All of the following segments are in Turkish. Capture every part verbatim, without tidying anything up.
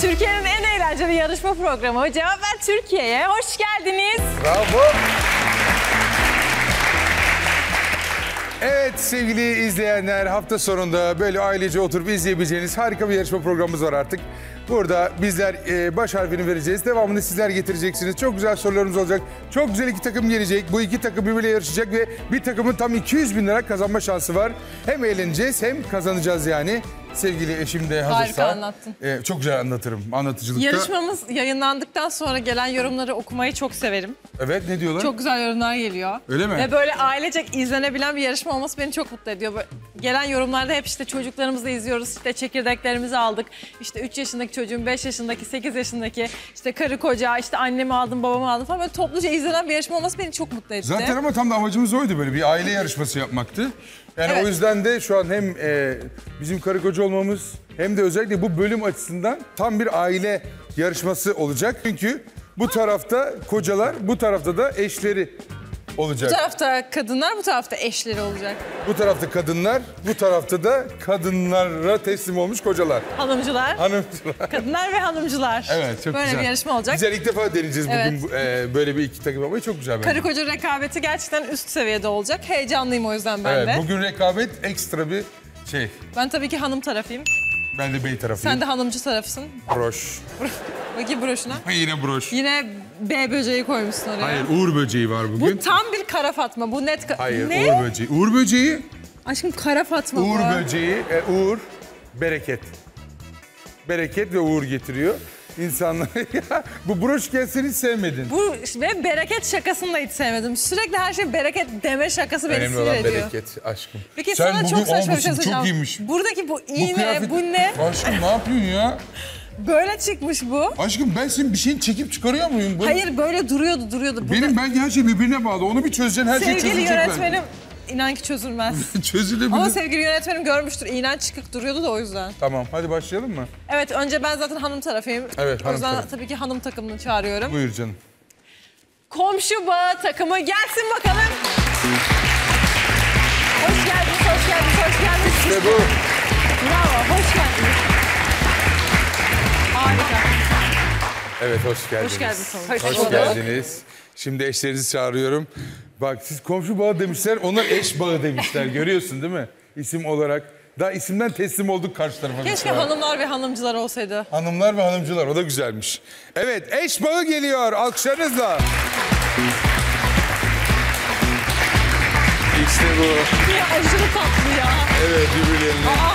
Türkiye'nin en eğlenceli yarışma programı Cevap Ver Türkiye'ye hoş geldiniz. Bravo. Evet sevgili izleyenler, hafta sonunda böyle ailece oturup izleyebileceğiniz harika bir yarışma programımız var artık. Burada bizler baş harfini vereceğiz. Devamını sizler getireceksiniz. Çok güzel sorularımız olacak. Çok güzel iki takım gelecek. Bu iki takım birbirle yarışacak ve bir takımın tam iki yüz bin lira kazanma şansı var. Hem eğleneceğiz hem kazanacağız yani. Sevgili eşim de hazırsa. Harika anlattın. E, çok güzel anlatırım anlatıcılıkta. Yarışmamız yayınlandıktan sonra gelen yorumları okumayı çok severim. Evet, ne diyorlar? Çok güzel yorumlar geliyor. Öyle mi? Ve böyle ailecek izlenebilen bir yarışma olması beni çok mutlu ediyor. Böyle gelen yorumlarda hep işte çocuklarımızı izliyoruz, işte çekirdeklerimizi aldık. İşte üç yaşındaki çocuğum, beş yaşındaki, sekiz yaşındaki, işte karı koca, işte annemi aldım, babamı aldım falan. Böyle topluca izlenen bir yarışma olması beni çok mutlu etti. Zaten ama tam da amacımız oydu, böyle bir aile yarışması yapmaktı. Yani evet. O yüzden de şu an hem e, bizim karı koca olmamız hem de özellikle bu bölüm açısından tam bir aile yarışması olacak. Çünkü bu tarafta kocalar, bu tarafta da eşleri olacak. Bu tarafta kadınlar, bu tarafta eşleri olacak. Bu tarafta kadınlar, bu tarafta da kadınlara teslim olmuş kocalar. Hanımcılar. Hanımcılar. Kadınlar ve hanımcılar. Evet, çok böyle güzel. Böyle bir yarışma olacak. Güzel, ilk defa deneyeceğiz evet. Bugün e, böyle bir iki takım yapmayı, çok güzel. Bence. Karı koca rekabeti gerçekten üst seviyede olacak. Heyecanlıyım o yüzden ben evet, de. Bugün rekabet ekstra bir şey. Ben tabii ki hanım tarafıyım. Ben de bey tarafıyım. Sen de hanımcı tarafısın. Broş. Bakayım broşuna. Yine broş. Yine B böceği koymuşsun oraya. Hayır, uğur böceği var bugün. Bu tam bir kara fatma. Bu net... Hayır, ne? Uğur böceği. Uğur böceği. Aşkım kara fatma. Uğur bu. Böceği. E, uğur, bereket. Bereket ve uğur getiriyor. İnsanlar ya bu broş gelseni hiç sevmedin. Bu ve bereket şakasını da hiç sevmedim. Sürekli her şey bereket deme şakası beni sinir ediyor. Önemli olan bereket aşkım. Peki sen sana çok saçma bir şey söyleyeceğim. Çok iyiymiş. Buradaki bu iğne, bu, kıyafet... bu ne? Aşkım ne yapıyorsun ya? Böyle çıkmış bu. Aşkım ben senin bir şeyini çekip çıkarıyor muyum? Böyle... Hayır, böyle duruyordu duruyordu. Burada... Benim belki her şey birbirine bağlı. Onu bir çözeceksin, her sevgili şey çözülecek. Sevgili yönetmenim ben. İnan ki çözülmez. Çözülebilir. Ama sevgili yönetmenim görmüştür. İğnen çıkık duruyordu da o yüzden. Tamam, hadi başlayalım mı? Evet, önce ben zaten hanım tarafıyım. Evet, hanım. O yüzden tabii ki hanım takımını çağırıyorum. Buyur canım. Komşu Bağ takımı gelsin bakalım. Hoş geldiniz, hoş geldiniz, hoş geldiniz. İşte bu. Bravo, hoş geldiniz. Harika. Evet, hoş geldiniz. Hoş geldiniz. Hoş, hoş, hoş geldiniz. Şimdi eşlerinizi çağırıyorum. Bak, siz komşu bağı demişler, onlar eş bağı demişler. Görüyorsun değil mi? İsim olarak. Daha isimden teslim olduk karşı tarafa. Keşke mesela hanımlar ve hanımcılar olsaydı. Hanımlar ve hanımcılar, o da güzelmiş. Evet, eş bağı geliyor. Alkışlarınızla. İşte bu. Ya, aşırı tatlı ya. Evet, birbirlerine. Aa.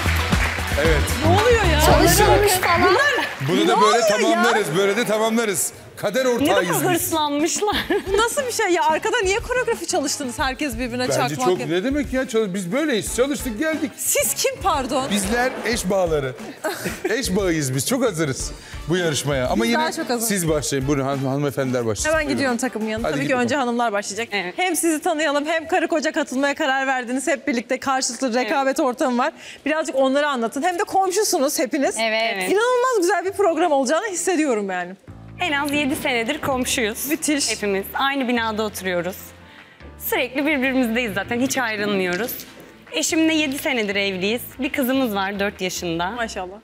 Evet. Ne oluyor ya? Çalışılmış falan. Bunlar, bunu da böyle tamamlarız, ya? böyle de tamamlarız. Kader ortağıyız. Ne hırslanmışlar. Bu nasıl bir şey ya? Arkada niye koreografi çalıştınız? Herkes birbirine çakmak. Bence çok, ne demek ya? Biz böyleyiz. Çalıştık, geldik. Siz kim pardon? Bizler eş bağları. Eş bağıyız biz. Çok hazırız bu yarışmaya. Ama biz yine siz başlayın. Buyurun han hanımefendiler başlayın. Hemen buyurun. Gidiyorum takımın yanına. Hadi tabii ki önce hanımlar başlayacak. Evet. Hem sizi tanıyalım, hem karı koca katılmaya karar verdiniz. Hep birlikte karşılıklı rekabet evet. ortamı var. Birazcık onları anlatın. Hem de komşusunuz hepiniz. Evet. İnanılmaz güzel bir program olacağını hissediyorum yani. En az yedi senedir komşuyuz. Müthiş. Hepimiz aynı binada oturuyoruz. Sürekli birbirimizdeyiz zaten, hiç ayrılmıyoruz. Eşimle yedi senedir evliyiz. Bir kızımız var dört yaşında. Maşallah.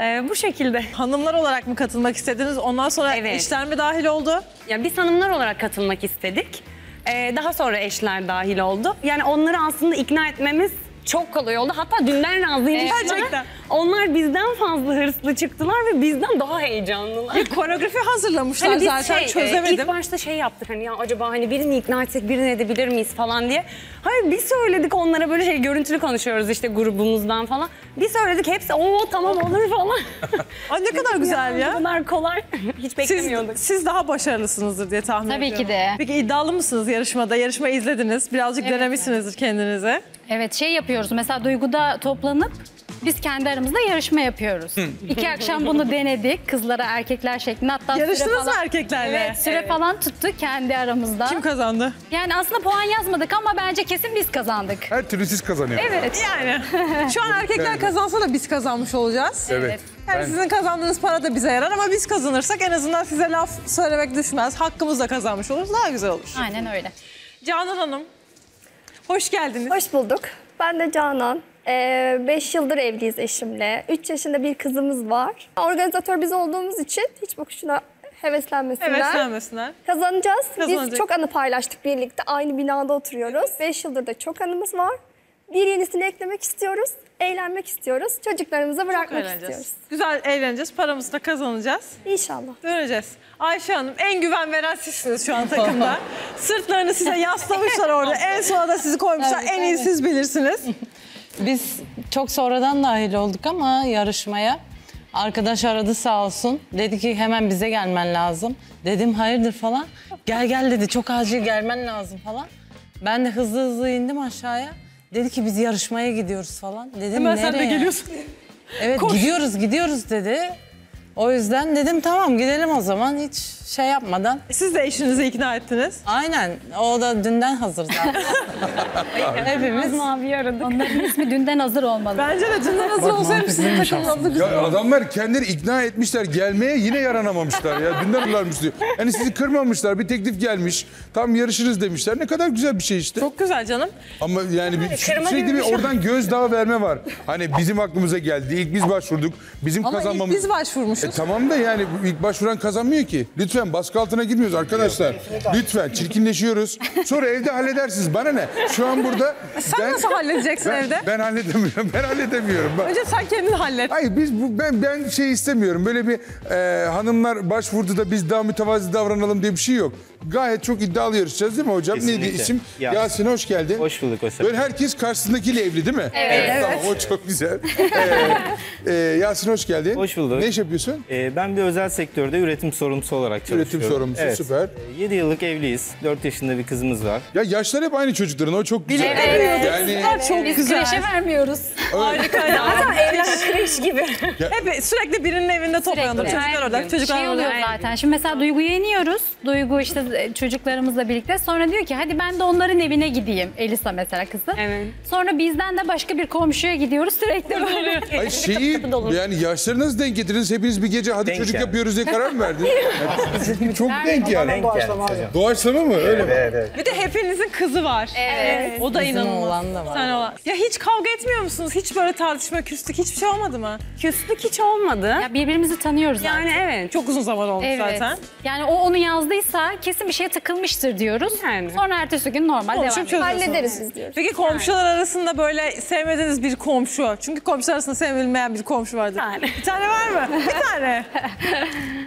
Ee, bu şekilde. Hanımlar olarak mı katılmak istediniz? Ondan sonra evet. eşler mi dahil oldu? Ya biz hanımlar olarak katılmak istedik. Ee, daha sonra eşler dahil oldu. Yani onları aslında ikna etmemiz çok kolay oldu. Hatta dünden razıymış. Evet, gerçekten. Onlar bizden fazla hırslı çıktılar ve bizden daha heyecanlılar. Bir koreografi hazırlamışlar hani zaten şey, çözemedim. İlk başta şey yaptık hani ya acaba hani birini ikna etsek birini edebilir miyiz falan diye. Hayır, bir söyledik onlara, böyle şey görüntülü konuşuyoruz işte grubumuzdan falan. Bir söyledik hepsi o tamam olur falan. Ay ne kadar güzel ya. ya. Ne kadar kolay. Hiç beklemiyorduk. Siz, siz daha başarılısınızdır diye tahmin Tabii ediyorum. Tabii ki de. Peki iddialı mısınız yarışmada? Yarışmayı izlediniz. Birazcık evet. denemişsinizdir kendinize. Evet, şey yapıyoruz mesela Duygu'da toplanıp biz kendi aramızda yarışma yapıyoruz. Hı. İki akşam bunu denedik kızlara erkekler şeklinde. Hatta yarıştınız falan, mı erkeklerle? Evet, süre evet. falan tuttu kendi aramızda. Kim kazandı? Yani aslında puan yazmadık ama bence kesin biz kazandık. Her türlü siz kazanıyorsunuz. Evet. Yani şu an erkekler kazansa da biz kazanmış olacağız. Evet. Yani ben... sizin kazandığınız para da bize yarar ama biz kazanırsak en azından size laf söylemek düşmez. Hakkımızla kazanmış oluruz, daha güzel olur. Aynen öyle. Canan Hanım. Hoş geldiniz. Hoş bulduk. Ben de Canan. beş ee, yıldır evliyiz eşimle. üç yaşında bir kızımız var. Organizatör biz olduğumuz için hiç bakışına heveslenmesinler. Heveslenmesinler. Kazanacağız. Kazanacak. Biz çok anı paylaştık birlikte. Aynı binada oturuyoruz. beş yıldır da çok anımız var. Bir yenisini eklemek istiyoruz. Eğlenmek istiyoruz. Çocuklarımıza bırakmak istiyoruz. Güzel eğleneceğiz. Paramızı da kazanacağız. İnşallah. Döneceğiz. Ayşe Hanım, en güven veren sizsiniz şu an takımda. Sırtlarını size yaslamışlar orada. En sona da sizi koymuşlar. Evet, en iyi evet. siz bilirsiniz. Biz çok sonradan dahil olduk ama yarışmaya. Arkadaş aradı sağ olsun. Dedi ki hemen bize gelmen lazım. Dedim hayırdır falan. Gel gel dedi. Çok acil gelmen lazım falan. Ben de hızlı hızlı indim aşağıya. Dedi ki biz yarışmaya gidiyoruz falan. Dedim hemen nereye? Sen de geliyorsun. Evet koş. Gidiyoruz gidiyoruz dedi. O yüzden dedim tamam gidelim o zaman hiç şey yapmadan. Siz de eşinizi ikna ettiniz. Aynen o da dünden hazır zaten. Hepimiz mavi aradık. Onların ismi dünden hazır olmalı. Bence de dünden hazır olsaymış. Adamlar kendileri ikna etmişler gelmeye yine yaranamamışlar ya. Dünden bularmış diyor. Yani sizi kırmamışlar bir teklif gelmiş. Tam yarışırız demişler. Ne kadar güzel bir şey işte. Çok güzel canım. Ama yani bir, sürekli bir oradan gözdağı verme var. Hani bizim aklımıza geldi. İlk biz başvurduk. Bizim ama kazanmamız. Ama biz başvurmuşuz. E tamam da yani ilk başvuran kazanmıyor ki. Lütfen baskı altına girmiyoruz arkadaşlar. Lütfen çirkinleşiyoruz. Sonra evde halledersiniz. Bana ne? Şu an burada... E sen ben, nasıl halledeceksin ben, evde? Ben halledemiyorum. Ben halledemiyorum. Bak. Önce sen kendini hallet. Hayır biz, bu, ben, ben şey istemiyorum. Böyle bir e, hanımlar başvurdu da biz daha mütevazi davranalım diye bir şey yok. Gayet çok iddialı yarışacağız değil mi hocam? Kesinlikle. Neydi isim? Yasin. Yasin hoş geldin. Hoş bulduk. Hoş böyle herkes karşısındakiyle evli değil mi? Evet. Evet. Tamam o çok güzel. ee, e, Yasin hoş geldin. Hoş bulduk. Ne iş yapıyorsun? Ee, ben bir özel sektörde üretim sorumlusu olarak çalışıyorum. Üretim sorumlusu evet. Süper. Ee, yedi yıllık evliyiz. dört yaşında bir kızımız var. Ya yaşlar hep aynı çocukların o çok güzel. Evet. Yani... Evet. Çok biz güzel. Kreşe vermiyoruz. Evet. Harika. Zaten evler kreş gibi. Hep sürekli birinin evinde toplanıyorlar. Çocuklar orada. Çocuklar şey oluyor zaten. Şimdi mesela Duygu'yu yeniyoruz. Duygu işte çocuklarımızla birlikte sonra diyor ki hadi ben de onların evine gideyim. Elisa mesela kızı. Evet. Sonra bizden de başka bir komşuya gidiyoruz sürekli böyle. Ay şeyi yani yaşları nasıl denk getirdiniz? Hepiniz bir gece hadi denk çocuk yani. Yapıyoruz diye karar mı verdiniz? Yani, çok evet. denk yani. Denk doğaçlama, yani. Doğaçlama mı? Evet, öyle mi? Evet, evet. Bir de hepinizin kızı var. Evet. O da inanılmaz. Sen olan. Ya hiç kavga etmiyor musunuz? Hiç böyle tartışma, küslük hiçbir şey olmadı mı? Küslük hiç olmadı. Ya birbirimizi tanıyoruz yani zaten. Evet. Çok uzun zaman olmuş evet. zaten. Yani o onu yazdıysa kesin bir şeye takılmıştır diyoruz. Yani. Sonra ertesi gün normal komşu devam ediyoruz. Hallederiz diyoruz. Peki komşular yani. Arasında böyle sevmediğiniz bir komşu. Çünkü komşular arasında sevilmeyen bir komşu vardır. Yani. Bir tane var mı? Bir tane.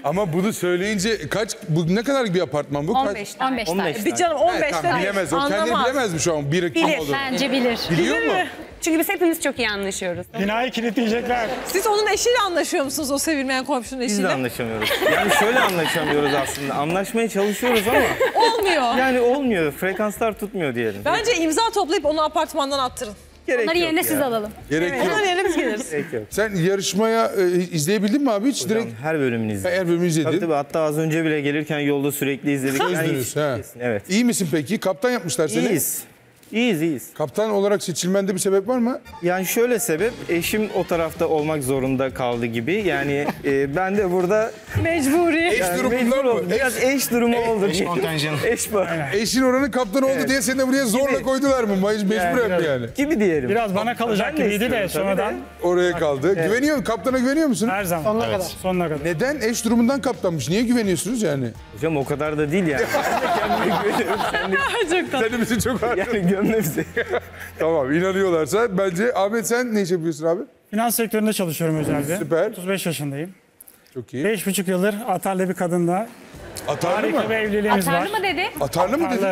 Ama bunu söyleyince kaç, bu ne kadar bir apartman bu? on beş kaç? tane. on beş bir canım on beş evet, tane. Bilemez o. Anlamaz. Kendini bilemez mi şu an? Bir, bilir. Bence bilir. Biliyor bilir mu? Mi? Çünkü biz hepimiz çok iyi anlaşıyoruz. Binayı kilitleyecekler. Siz onun eşiyle anlaşıyor musunuz? O sevilmeyen komşunun eşiyle? Biz de anlaşamıyoruz. Yani şöyle anlaşamıyoruz aslında. Anlaşmaya çalışıyoruz ama. Olmuyor. Yani olmuyor. Frekanslar tutmuyor diyelim. Bence imza toplayıp onu apartmandan attırın. Gerek onları yerine ya. Siz alalım. Gerek evet. yok. Onları yerine biz geliriz. Sen yarışmaya e, izleyebildin mi abi hiç? Hocam, direkt... Her bölümünü izledim. Her bölümünü izledim. Tabii, tabii, hatta az önce bile gelirken yolda sürekli izledik. Sözdünüz. Yani hiç... Evet. İyi misin peki? Kaptan yapmışlar seni. İyiyiz. İyiyiz, iyiyiz. Kaptan olarak seçilmende bir sebep var mı? Yani şöyle sebep, eşim o tarafta olmak zorunda kaldı gibi. Yani e, ben de burada... Mecburi. Eş yani durumundan mı? Oldum. Biraz eş, eş durumu eş, oldu. Eş kontenjanı. Eş Eşin oranın kaptanı evet. oldu diye seni de buraya zorla gibi. Koydular mı? Mecbur yani, biraz, yani. Gibi diyelim. Biraz bana kalacak ben gibiydi de sonradan... De. Oraya kaldı. Evet. Güveniyor musun? Kaptana güveniyor musun? Her zaman. Sonuna evet. kadar. Sonuna kadar. Neden? Eş durumundan kaptanmış. Niye güveniyorsunuz yani? Hocam o kadar da değil yani. Sen de bizi çok harcadın. Tamam inanıyorlarsa bence. Ahmet sen ne iş yapıyorsun abi? Finans sektöründe çalışıyorum özellikle. Süper. otuz beş yaşındayım. Çok iyi. beş buçuk yıldır atarlı bir kadınla atarlı harika mı? Bir evliliğimiz atarlı var. Atarlı mı dedi? Atarlı mı dedi?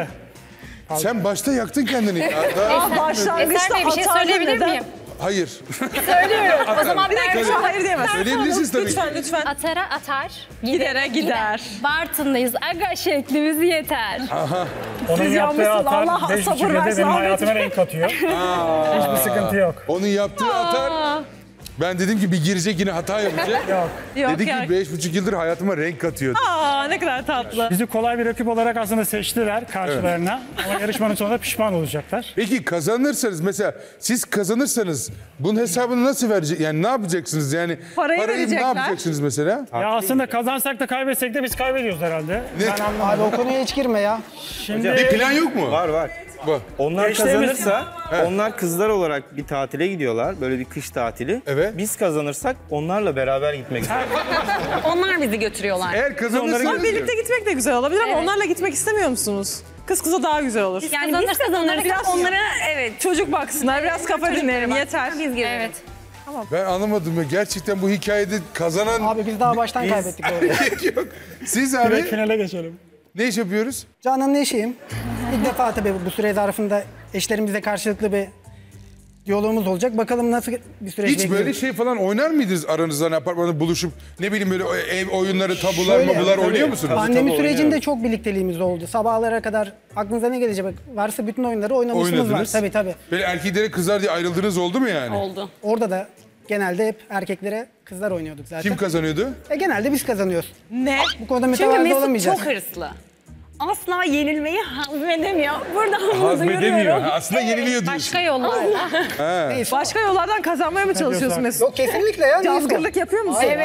Sen başta yaktın kendini. Aa, başlangıçta Eser Bey, bir şey söyleyebilir neden? Miyim? Hayır. Söylüyorum. O zaman bir dakika şu hayır diyemezsin. Söyleyebilirsiniz tabii. Lütfen lütfen. Atara atar. Gidere gider. gider. Bartın'dayız. Aga şeklimiz yeter. Aha. Onun siz yaptığı atar Allah sabır versin. Benim hayatıma renk katıyor. Hiçbir sıkıntı yok. Onun yaptığı Aa. Atar. Ben dedim ki bir girecek yine hata yapacak. Yok. Dedi ki beş buçuk yıldır hayatıma renk katıyordu. Aa ne kadar tatlı. Bizi kolay bir rakip olarak aslında seçtiler karşılarına. Evet. Ama yarışmanın sonunda pişman olacaklar. Peki kazanırsanız mesela siz kazanırsanız bunun hesabını nasıl verecek? Yani ne yapacaksınız yani? Parayı, parayı ne yapacaksınız mesela? Ya aslında kazansak da kaybetsek de biz kaybediyoruz herhalde. Ne? Ben anlamadım. Abi o konuya hiç girme ya. Şimdi... Bir plan yok mu? Var var. Bu. Onlar eş kazanırsa, he. onlar kızlar olarak bir tatile gidiyorlar. Böyle bir kış tatili. Evet. Biz kazanırsak onlarla beraber gitmek istiyoruz. Onlar bizi götürüyorlar. Eğer kazanırsak birlikte gitmek de güzel olabilir ama evet. onlarla gitmek istemiyor musunuz? Kız kıza daha güzel olur. Yani kazanırsa biz kazanırız. Biraz onlara evet. çocuk baksınlar, evet. biraz kafa dinlerim yeter. Biz evet. Tamam. Ben anlamadım ya. Gerçekten bu hikayede kazanan... Abi biz daha baştan biz... kaybettik. Yok. Siz abi... Direkt finale geçelim. Ne iş yapıyoruz? Canan'ın eşiyim. İlk defa tabii bu süre zarfında eşlerimizle karşılıklı bir yolumuz olacak. Bakalım nasıl bir süreç Hiç bekliyoruz. Böyle şey falan oynar mıydınız aranızdan apartmanda buluşup? Ne bileyim böyle ev oyunları, tabular, Şöyle, mabular tabii, oynuyor musunuz? Pandemi sürecinde oynuyorum. çok birlikteliğimiz oldu. Sabahlara kadar aklınıza ne gelecek? Bak, varsa bütün oyunları oynamışsınız Oynadınız. var. Tabii tabii. Böyle erkeği direkt kızlar diye ayrıldınız oldu mu yani? Oldu. Orada da genelde hep erkeklere kızlar oynuyorduk zaten. Kim kazanıyordu? E, genelde biz kazanıyoruz. Ne? Bu konuda mütevazı olamayacağız. Çünkü Mesut çok hırslı. Asla yenilmeyi hazmedemiyor. Burada hazmedemiyor. Aslında evet, yeniliyor diyorsun. Başka yollar. Başka yollardan kazanmaya mı çalışıyorsun Mesut? Yok kesinlikle ya. Cazgırlık yapıyor musun? Hayır, evet.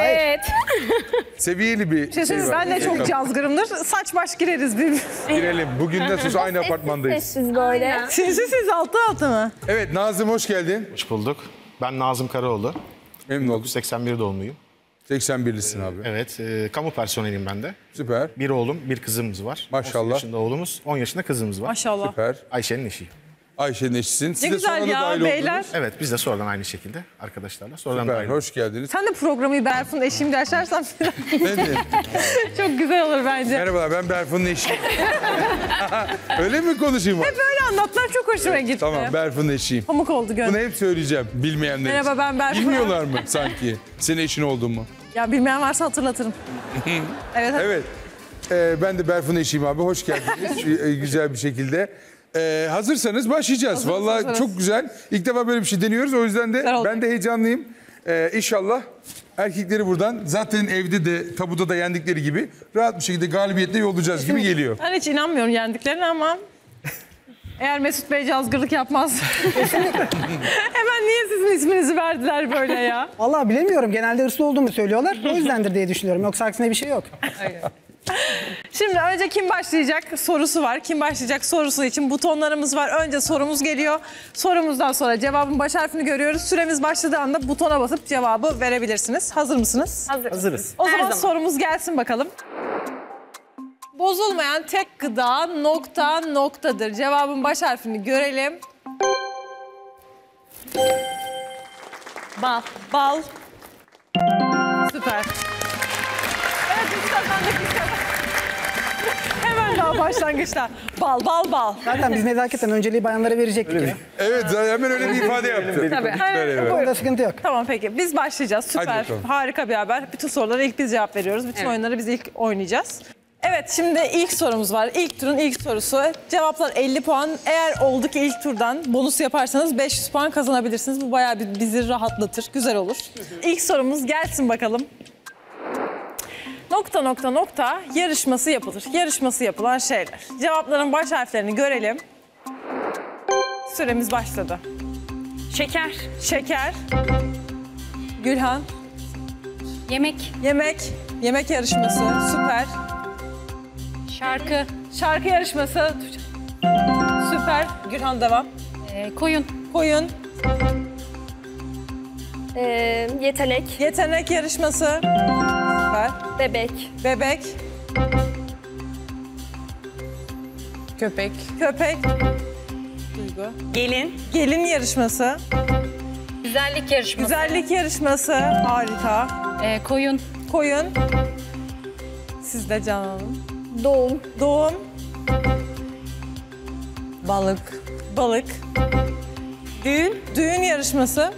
Hayır. Seviyeli bir şey, şey var. Ben de çok cazgırımdır. Saç baş gireriz birbirimize. Girelim. Bugün de siz aynı apartmandayız. Sessiz böyle. Sessiz siz altı altı mı? Evet Nazım hoş geldin. Hoş bulduk. Ben Nazım Karaoğlu. Memnun oldum. bin dokuz yüz seksen bir doğumluyum. seksen birlisin abi. Evet, e, kamu personeliyim ben de. Süper. Bir oğlum, bir kızımız var. Maşallah. on yaşında oğlumuz, on yaşında kızımız var. Maşallah. Süper. Ayşe'nin eşiyim. Ayşe'nin eşisin. Siz ne de güzel ya beyler. Oldunuz. Evet, biz de sonradan aynı şekilde arkadaşlarla. Sonradan Süper, hoş olduk. geldiniz. Sen de programı Berfu'nun eşiyim dersen. Ben de. Çok güzel olur bence. Merhabalar, ben Berfu'nun eşiyim. Öyle mi konuşayım? Hep böyle anlatlar çok hoşuma evet, gitti. Tamam, Berfu'nun eşiyim. Pamuk oldu gönlüm. Bunu hep söyleyeceğim bilmeyenler. Merhaba, ben Berfu. Bilmiyorlar mı sanki? Senin eşin oldun mu? Ya bilmeyen varsa hatırlatırım. evet. Evet. Ee, ben de Berfu'nun eşiyim abi. Hoş geldiniz. Güzel bir şekilde. Ee, hazırsanız başlayacağız. Hazır, Vallahi hazırız. Çok güzel. İlk defa böyle bir şey deniyoruz. O yüzden de ben de heyecanlıyım. Ee, inşallah erkekleri buradan zaten evde de tabuda da yendikleri gibi rahat bir şekilde galibiyetle yollayacağız gibi geliyor. Ben hiç inanmıyorum yendiklerine ama eğer Mesut Bey cazgırlık yapmaz. Hemen niye sizin isminizi verdiler böyle ya? Vallahi bilemiyorum. Genelde hırslı olduğumu söylüyorlar. O yüzdendir diye düşünüyorum. Yoksa aksine bir şey yok. Şimdi önce kim başlayacak sorusu var. Kim başlayacak sorusu için butonlarımız var. Önce sorumuz geliyor. Sorumuzdan sonra cevabın baş harfini görüyoruz. Süremiz başladığı anda butona basıp cevabı verebilirsiniz. Hazır mısınız? Hazırız. Hazırız. O zaman, zaman sorumuz gelsin bakalım. Bozulmayan tek gıda nokta noktadır. Cevabın baş harfini görelim. Bal. Bal. Süper. Evet, hemen daha başlangıçta. Bal, bal, bal. Zaten biz nezaketen önceliği bayanlara verecektik. Ya. Evet, hemen öyle bir ifade yaptı. Tabii. Evet. Burada sıkıntı yok. Tamam peki, biz başlayacağız. Süper, harika bir haber. Bütün sorulara ilk biz cevap veriyoruz. Bütün evet. oyunları biz ilk oynayacağız. Evet, şimdi ilk sorumuz var. İlk turun ilk sorusu. Cevaplar elli puan. Eğer oldu ki ilk turdan bonus yaparsanız beş yüz puan kazanabilirsiniz. Bu bayağı bir bizi rahatlatır, güzel olur. İlk sorumuz gelsin bakalım. Nokta nokta nokta yarışması yapılır. Yarışması yapılan şeyler. Cevapların baş harflerini görelim. Süremiz başladı. Şeker. Şeker. Gülhan. Yemek. Yemek. Yemek yarışması. Süper. Şarkı. Şarkı yarışması. Süper. Gülhan devam. Ee, koyun. Koyun. Ee, yetenek. Yetenek yarışması. Süper. Bebek. Bebek. Köpek. Köpek. Duygu. Gelin. Gelin yarışması. Güzellik yarışması. Güzellik yarışması. Harika. Ee, koyun. Koyun. Siz de Canan Hanım. Doğum. Doğum. Balık. Balık. Düğün. Düğün yarışması.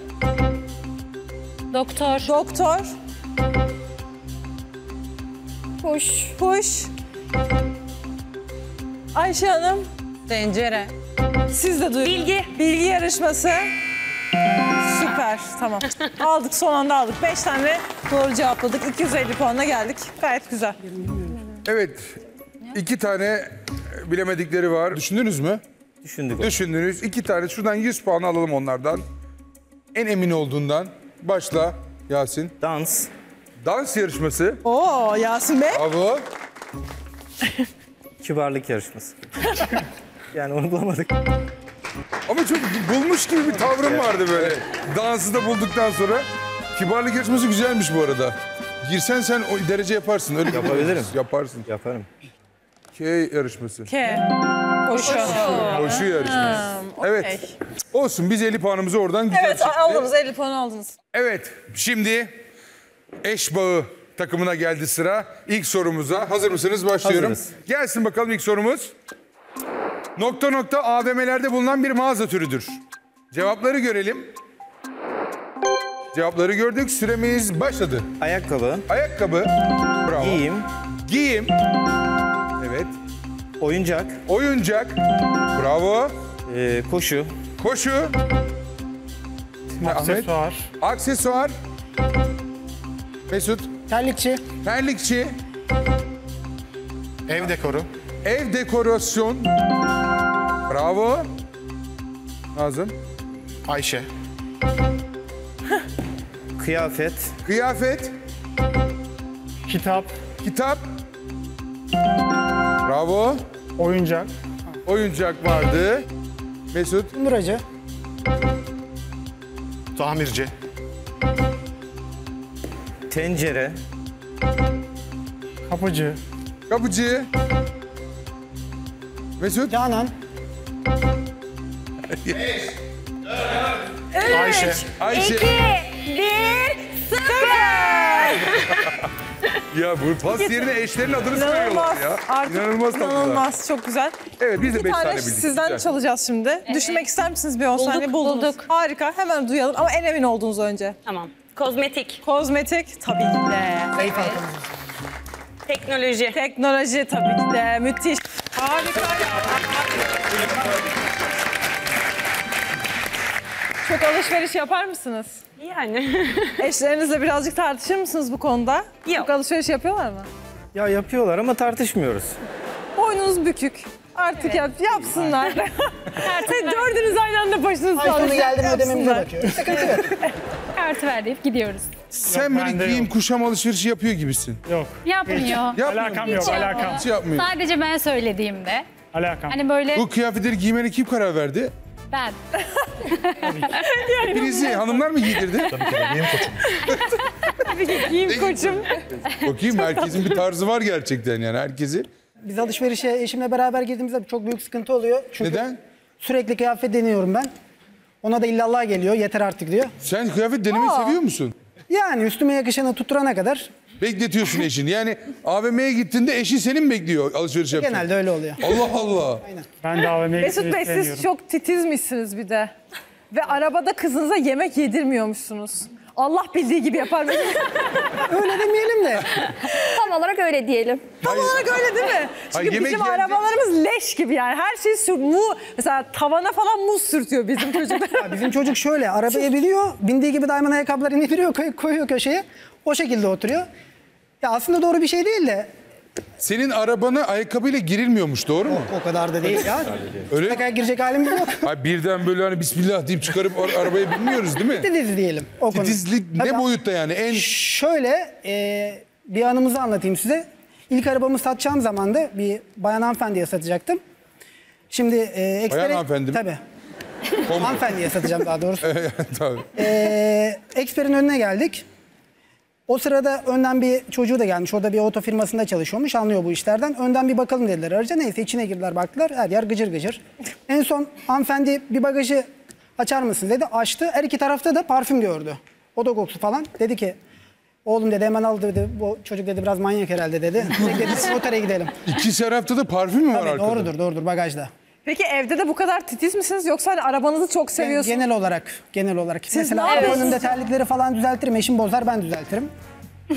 Doktor. Doktor. Kuş. Kuş. Ayşe Hanım. Tencere. Siz de duyun. Bilgi. Bilgi yarışması. Süper. Tamam. Aldık. Son anda aldık. Beş tane doğru cevapladık. iki yüz elli puanla geldik. Gayet güzel. Evet. İki tane bilemedikleri var. Düşündünüz mü? Düşündük. Düşündünüz. İki tane. Şuradan yüz puan alalım onlardan. En emin olduğundan. Başla Yasin. Dans. Dans yarışması. Oo Yasin Bey. Bravo. Kibarlık yarışması. Yani onu bulamadık. Ama çok bulmuş gibi bir tavrım vardı böyle. Dansı da bulduktan sonra. Kibarlık yarışması güzelmiş bu arada. Girsen sen o derece yaparsın. Öyle yapabilirim. Yaparsın. Yaparım. K yarışması. K. Koşu. Koşu yarışması. Hmm, evet. Okay. Olsun, biz elli puanımızı oradan güzel evet, çıktı. Evet, aldınız, elli puan aldınız. Evet, şimdi Eş Bağı takımına geldi sıra. İlk sorumuza hazır mısınız? Başlıyorum. Hazırız. Gelsin bakalım ilk sorumuz. Nokta nokta A V M'lerde bulunan bir mağaza türüdür. Cevapları görelim. Cevapları gördük. Süremiz başladı. Ayakkabı. Ayakkabı. Bravo. Giyim. Giyim. Evet. Oyuncak. Oyuncak. Bravo. Ee, koşu. Koşu. Aksesuar. Ahmet. Aksesuar. Mesut. Terlikçi. Terlikçi. Ev dekoru. Ev dekorasyon. Bravo. Nazım. Ayşe. Kıyafet. Kıyafet. Kitap. Kitap. Bravo. Oyuncak. Oyuncak vardı. Mesut. Müracı. Tamirci. Tencere. Kapıcı. Kapıcı. Mesut. Canan. Beş, dört, Ayşe. Üç, Ayşe. İki, bir, sıfır. Ya bu pas yerine eşlerin adını söylüyorlar ya. Artık inanılmaz, inanılmaz çok güzel. Evet, biz de beş tane, tane bildik. Sizden güzel çalacağız şimdi. Evet. Düşünmek ister misiniz bir on saniye? Bulduk, bulduk. Harika, hemen duyalım ama en emin olduğunuz önce. Tamam. Kozmetik. Kozmetik tabii ki de. Evet. Teknoloji. Teknoloji tabii ki de. Müthiş. Harika ya. Çok alışveriş yapar mısınız? Yani. Eşlerinizle birazcık tartışır mısınız bu konuda? Yok. Çok alışveriş yapıyorlar mı? Ya yapıyorlar ama tartışmıyoruz. Boynunuz bükük. Artık evet. yap, yapsınlar. Dördünüz aynı anda başınızı sağlayın. Ay geldim ödememize bakıyorum. Sıkıntı yok. Kartı ver deyip gidiyoruz. Sen böyle giyim yok. Kuşam alışverişi yapıyor gibisin. Yok. Yapmıyor. Yapmıyor. Alakam yok, alakam. Hiç yapmıyor. Sadece ben söylediğimde. Alakam. Hani böyle... Bu kıyafetleri giymene kim karar verdi? Ben. Birisi hanımlar mı giydirdi? Tabii ki giyim koçum. Tabii ki giyim koçum. Bakayım, herkesin bir tarzı var gerçekten yani herkesi. Biz alışverişe eşimle beraber girdiğimizde çok büyük sıkıntı oluyor. Çünkü neden? Sürekli kıyafet deniyorum ben. Ona da illallah geliyor, yeter artık diyor. Sen kıyafet denemeyi Aa. seviyor musun? Yani üstüme yakışanı tutturana kadar. Bekletiyorsun eşini. Yani A V M'ye gittiğinde eşin seni mi bekliyor alışveriş yapıyor? Genelde öyle oluyor. Allah Allah. Aynen. Ben de A V M'ye gitmeyi seviyorum. Mesut Bey, siz çok titizmişsiniz bir de. Ve arabada kızınıza yemek yedirmiyormuşsunuz. Allah bildiği gibi yapar mısın? Öyle demeyelim de. Tam olarak öyle diyelim. Tam Hayır. olarak öyle değil mi? Çünkü Hayır, bizim arabalarımız yendi. Leş gibi yani. Her şey sür... Mu, mesela tavana falan muz sürtüyor bizim çocuklar. Bizim çocuk şöyle, arabaya biniyor, bindiği gibi daima ayakkabıları indiriyor, koyuyor köşeye. O şekilde oturuyor. Ya aslında doğru bir şey değil de. Senin arabana ayakkabıyla girilmiyormuş, doğru mu? O, o kadar da değil ya. Öyle. Tekrar girecek halimiz yok. Hayır, birden böyle hani bismillah deyip çıkarıp arabaya binmiyoruz değil mi? Titiz diyelim. O Titizlik konu. Ne Tabii, boyutta yani? En... Şöyle e, bir anımızı anlatayım size. İlk arabamı satacağım zaman da bir bayan hanımefendiye satacaktım. Şimdi e, ekstra... Bayan hanımefendi mi? Tabii. Hanımefendiye satacağım daha doğrusu. Tabii. E, Eksper'in önüne geldik. O sırada önden bir çocuğu da gelmiş. Orada bir oto firmasında çalışıyormuş. Anlıyor bu işlerden. Önden bir bakalım dediler araca. Neyse içine girdiler, baktılar. Her yer gıcır gıcır. En son hanımefendi bir bagajı açar mısın dedi. Açtı. Her iki tarafta da parfüm gördü. O da kokusu falan. Dedi ki oğlum dedi hemen al dedi. Bu çocuk dedi biraz manyak herhalde dedi. Dedi otele gidelim. İki tarafta da parfüm mü var arkada? Doğrudur doğrudur bagajda. Peki evde de bu kadar titiz misiniz yoksa hani arabanızı çok seviyorsunuz? Genel olarak, genel olarak. Siz mesela arabanın terlikleri falan düzeltirim, eşim bozar ben düzeltirim.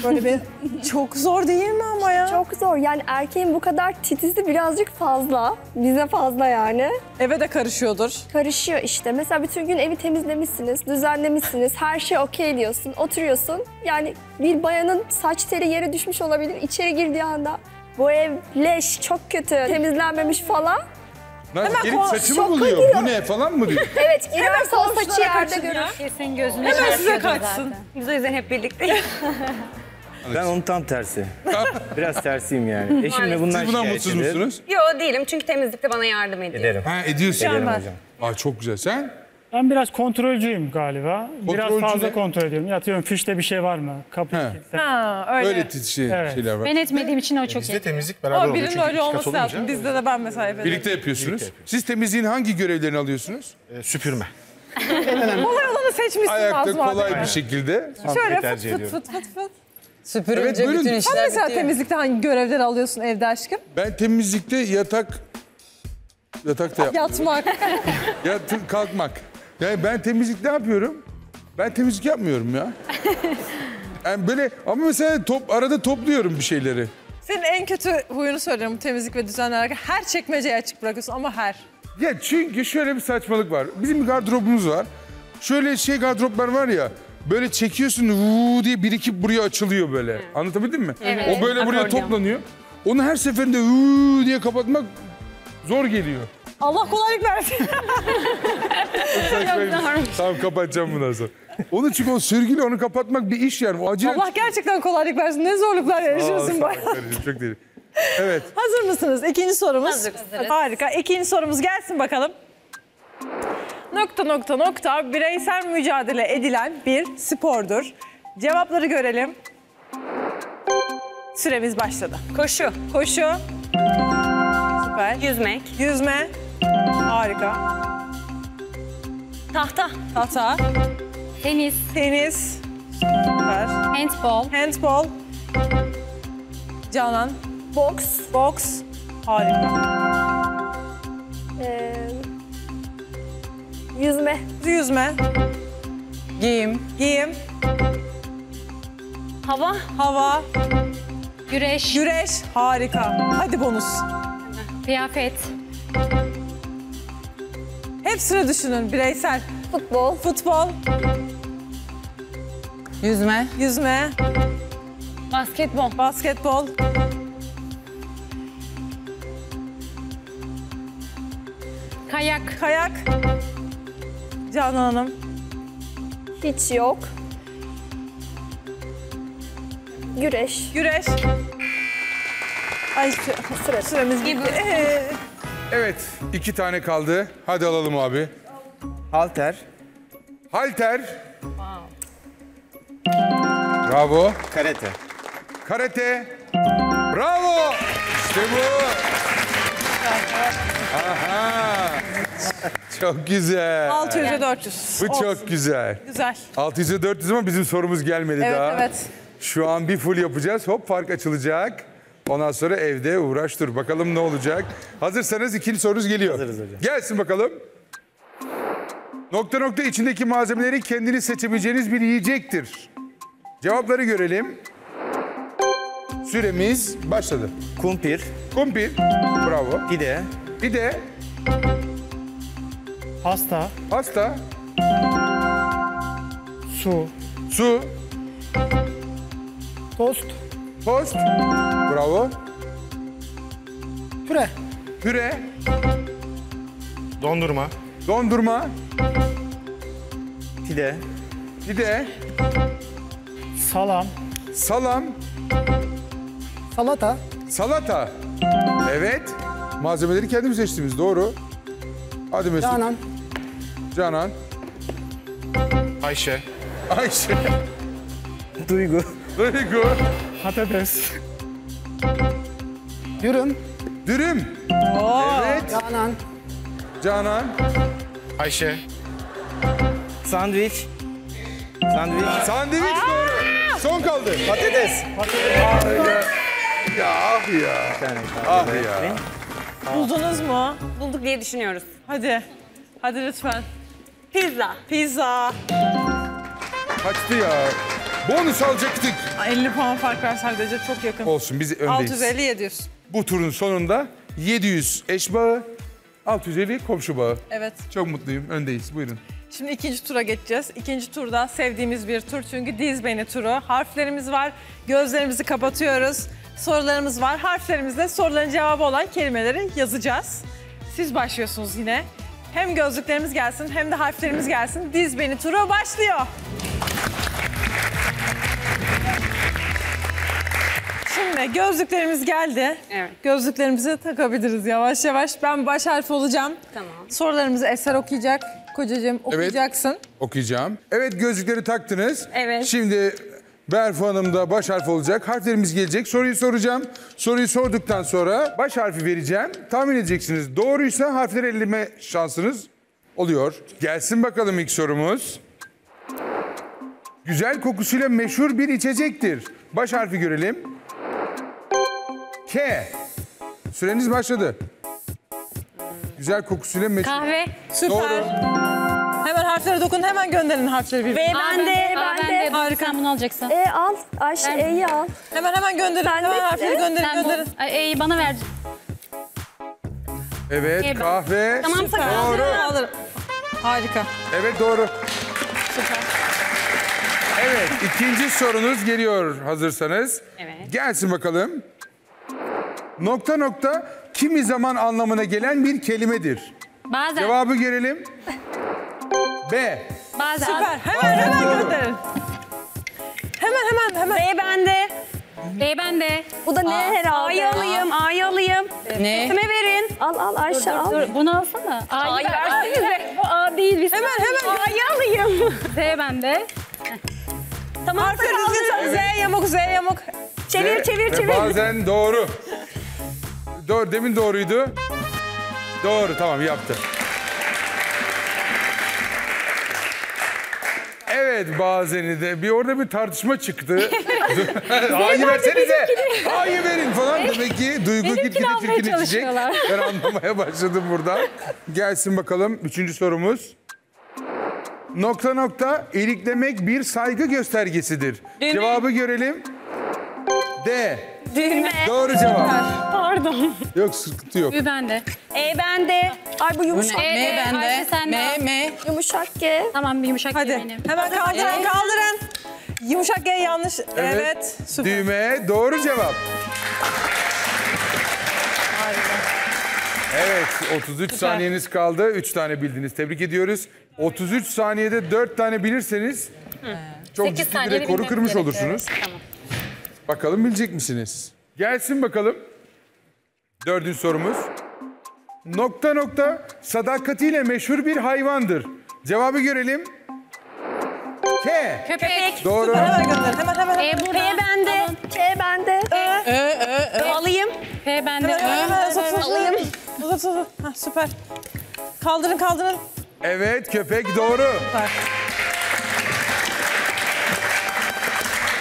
Böyle bir... Çok zor değil mi ama ya? Çok zor yani erkeğin bu kadar titizliği birazcık fazla, bize fazla yani. Eve de karışıyordur. Karışıyor işte. Mesela bütün gün evi temizlemişsiniz, düzenlemişsiniz, her şey okey diyorsun, oturuyorsun. Yani bir bayanın saç teli yere düşmüş olabilir içeri girdiği anda. Bu ev leş, çok kötü, temizlenmemiş falan. Hemen gelip saçımı buluyor, giriyor. Bu ne falan mı diyor? Evet, girerse sol saçı yerde görür. Kesin gözünü hemen size kaçsın. Zaten. Biz o yüzden hep birlikte. Ben onun tam tersi. Biraz tersiyim yani. Eşimle bundan şikayet edilir. Siz bundan mutsuz musunuz? Yok değilim çünkü temizlikte bana yardım ediyor. Ederim. Ha ediyorsun. Ederim hocam. Ay çok güzel. Sen? Ben biraz kontrolcüyüm galiba. Biraz kontrolcü fazla de... kontrol ediyorum. Yatıyorum fişte bir şey var mı? Kapı kilitli. Ha öyle. Öyle şey, evet. şeyler var. Ben etmediğim için o çok iyi. Bizde temizlik beraber oluyor. Birinin öyle olması lazım. Bizde de ben mesela yapıyorum. Birlikte yapıyorsunuz. Siz temizliğin hangi görevlerini alıyorsunuz? Süpürme. Kolay olanı seçmişsin. Ayakta kolay bir şekilde. Şöyle fıt fıt fıt fıt. Süpürünce evet, bütün işler bitiyor. Sen mesela temizlikte hangi görevler alıyorsun evde aşkım? Ben temizlikte yatak... Yatakta yapıyorum. Yatmak. Yat, kalkmak. Yani ben temizlik ne yapıyorum? Ben temizlik yapmıyorum ya. Yani böyle ama mesela top, arada topluyorum bir şeyleri. Senin en kötü huyunu söylüyorum temizlik ve düzenlerken. Her çekmeceyi açık bırakıyorsun ama her. Ya çünkü şöyle bir saçmalık var. Bizim bir gardırobumuz var. Şöyle şey gardıroplar var ya. Böyle çekiyorsun vuu diye birikip buraya açılıyor böyle. Anlatabildim mi? Evet. O böyle akordeon buraya toplanıyor. Onu her seferinde vuu diye kapatmak zor geliyor. Allah kolaylık versin. Tamam kapatacağım bundan sonra. Onu çünkü o sürgüyle onu kapatmak bir iş yani. O acil... Allah gerçekten kolaylık versin. Ne zorluklar yaşıyorsun bayağı. Çok değil. Evet. Hazır mısınız? İkinci sorumuz. Hazırız. Harika. İkinci sorumuz gelsin bakalım. Nokta nokta nokta bireysel mücadele edilen bir spordur. Cevapları görelim. Süremiz başladı. Koşu. Koşu. Süper. Yüzmek. Yüzme. Harika. Tahta. Tahta. Tenis. Tenis. Süper. Handball. Handball. Canan. Boks. Boks. Harika. Ee... Yüzme. Yüzme. Giyim. Giyim. Hava. Hava. Güreş. Güreş. Harika. Hadi bonus. Kıyafet. Hepsini düşünün bireysel. Futbol. Futbol. Yüzme. Yüzme. Basketbol. Basketbol. Kayak. Kayak. Canan Hanım. Hiç yok. Güreş. Güreş. Ay sıra, süremiz gibi. Evet, iki tane kaldı. Hadi alalım abi. Halter. Halter. Wow. Bravo. Karate. Karate. Bravo. İşte bu. Aha. Çok güzel. altı yüze dört yüz. Bu olsun. Çok güzel. Güzel. altı yüze dört yüz ama bizim sorumuz gelmedi evet, daha. Evet evet. Şu an bir full yapacağız. Hop fark açılacak. Ondan sonra evde uğraş dur. Bakalım ne olacak. Hazırsanız ikinci sorunuz geliyor. Hazırız hocam. Gelsin bakalım. Nokta nokta içindeki malzemeleri kendiniz seçebileceğiniz bir yiyecektir. Cevapları görelim. Süremiz başladı. Kumpir. Kumpir. Bravo. Pide. Pide. Pasta. Pasta. Su. Su. Tost. Tost. Bravo. Püre. Püre. Dondurma. Dondurma. Pide. Pide. Salam. Salam. Salata. Salata. Evet. Malzemeleri kendimiz seçtiğimiz doğru. Hadi Mesut. Canan. Canan. Ayşe. Ayşe. Duygu. Duygu. Patates. Dürüm. Dürüm. Oo, evet. Canan. Canan. Ayşe. Sandviç. Sandviç. Sandviç doğru. Son kaldı. Patates. Patates. Harika. Ya ah ya. Ah ya. Buldunuz mu? Bulduk diye düşünüyoruz. Hadi. Hadi lütfen. Pizza. Pizza. Kaçtı ya. Bonus alacaktık. elli puan fark var sadece çok yakın. Olsun biz öndeyiz. altı yüz elli yedi yüz. Bu turun sonunda yedi yüz eş bağı, altı yüz elli komşu bağı. Evet. Çok mutluyum. Öndeyiz. Buyurun. Şimdi ikinci tura geçeceğiz. İkinci turda sevdiğimiz bir tur çünkü diz beni turu. Harflerimiz var. Gözlerimizi kapatıyoruz. Sorularımız var. Harflerimizle soruların cevabı olan kelimeleri yazacağız. Siz başlıyorsunuz yine. Hem gözlüklerimiz gelsin hem de harflerimiz gelsin. Diz beni turu başlıyor. Evet, gözlüklerimiz geldi. Evet. Gözlüklerimizi takabiliriz yavaş yavaş. Ben baş harfi olacağım. Tamam. Sorularımızı Eser okuyacak. Kocacığım okuyacaksın. Evet, okuyacağım. Evet, gözlükleri taktınız. Evet. Şimdi Berfu Hanım da baş harfi olacak. Harflerimiz gelecek. Soruyu soracağım. Soruyu sorduktan sonra baş harfi vereceğim. Tahmin edeceksiniz. Doğruysa harfleri elleme şansınız oluyor. Gelsin bakalım ilk sorumuz. Güzel kokusuyla meşhur bir içecektir. Baş harfi görelim. K. Süreniz başladı. Güzel kokusuyla meşhur. Kahve. Süper. Doğru. Hemen harflere dokun, hemen gönderin harfleri birbirine. B bende, bende. Harika. Sen bunu alacaksın. E al, Ayşe E'yi al. Hemen hemen gönderin, ben hemen harfleri gönderin, ben gönderin. E'yi bana ver. Evet, e, kahve. Tamam, süper. Doğru. Alırım. Harika. Evet, doğru. Süper. Evet, ikinci sorunuz geliyor hazırsanız. Evet. Gelsin bakalım. Nokta nokta kimi zaman anlamına gelen bir kelimedir. Bazen. Cevabı görelim. B. Bazen. Süper. Hemen hemen gönderin. Hemen hemen hemen. B bende. B bende. Bu da ne herhalde? A'yı alayım, A'yı alayım. Ne? Kime verin. Al al Ayşe al. Dur bunu alsana. A'yı versenize. Bu A değil. Hemen hemen. A'yı alayım. B bende. Tamam, harfleri alırsanız Z yamuk, Z yamuk. Çevir, Z, çevir, çevir. Bazen doğru. Doğru, demin doğruydu. Doğru, tamam yaptı. Evet, bazeni de. Bir orada bir tartışma çıktı. A'yı versenize. A'yı verin falan. Demek ki Duygu gitgide tirkin içecek. Ben anlamaya başladım buradan. Gelsin bakalım üçüncü sorumuz. Nokta nokta iliklemek bir saygı göstergesidir. Düğme. Cevabı görelim. D. Düğme. Doğru cevap. Pardon. Yok, sıkıntı yok. Ü bende. E bende. Ay bu yumuşak. M e, bende. M M. Yumuşak G. Tamam, bir yumuşak G. Hadi. Benim. Hemen kaldırın, kaldırın. Yumuşak G yanlış. Evet. Evet, süper. Düğme doğru cevap. Evet, otuz üç süper. Saniyeniz kaldı. üç tane bildiniz. Tebrik ediyoruz. otuz üç saniyede dört tane bilirseniz Hı. çok ciddi bir rekoru kırmış gerekiyor. Olursunuz. Tamam. Bakalım bilecek misiniz? Gelsin bakalım. Dördüncü sorumuz. Nokta nokta sadakatiyle meşhur bir hayvandır. Cevabı görelim. K. Köpek. Doğru. Hemen gönder. Hemen hemen. E bende. K bende. Ö. Ö. Alayım. P bende. Ö. Alayım. Süper. Kaldırın kaldırın. Evet, köpek doğru. Süper.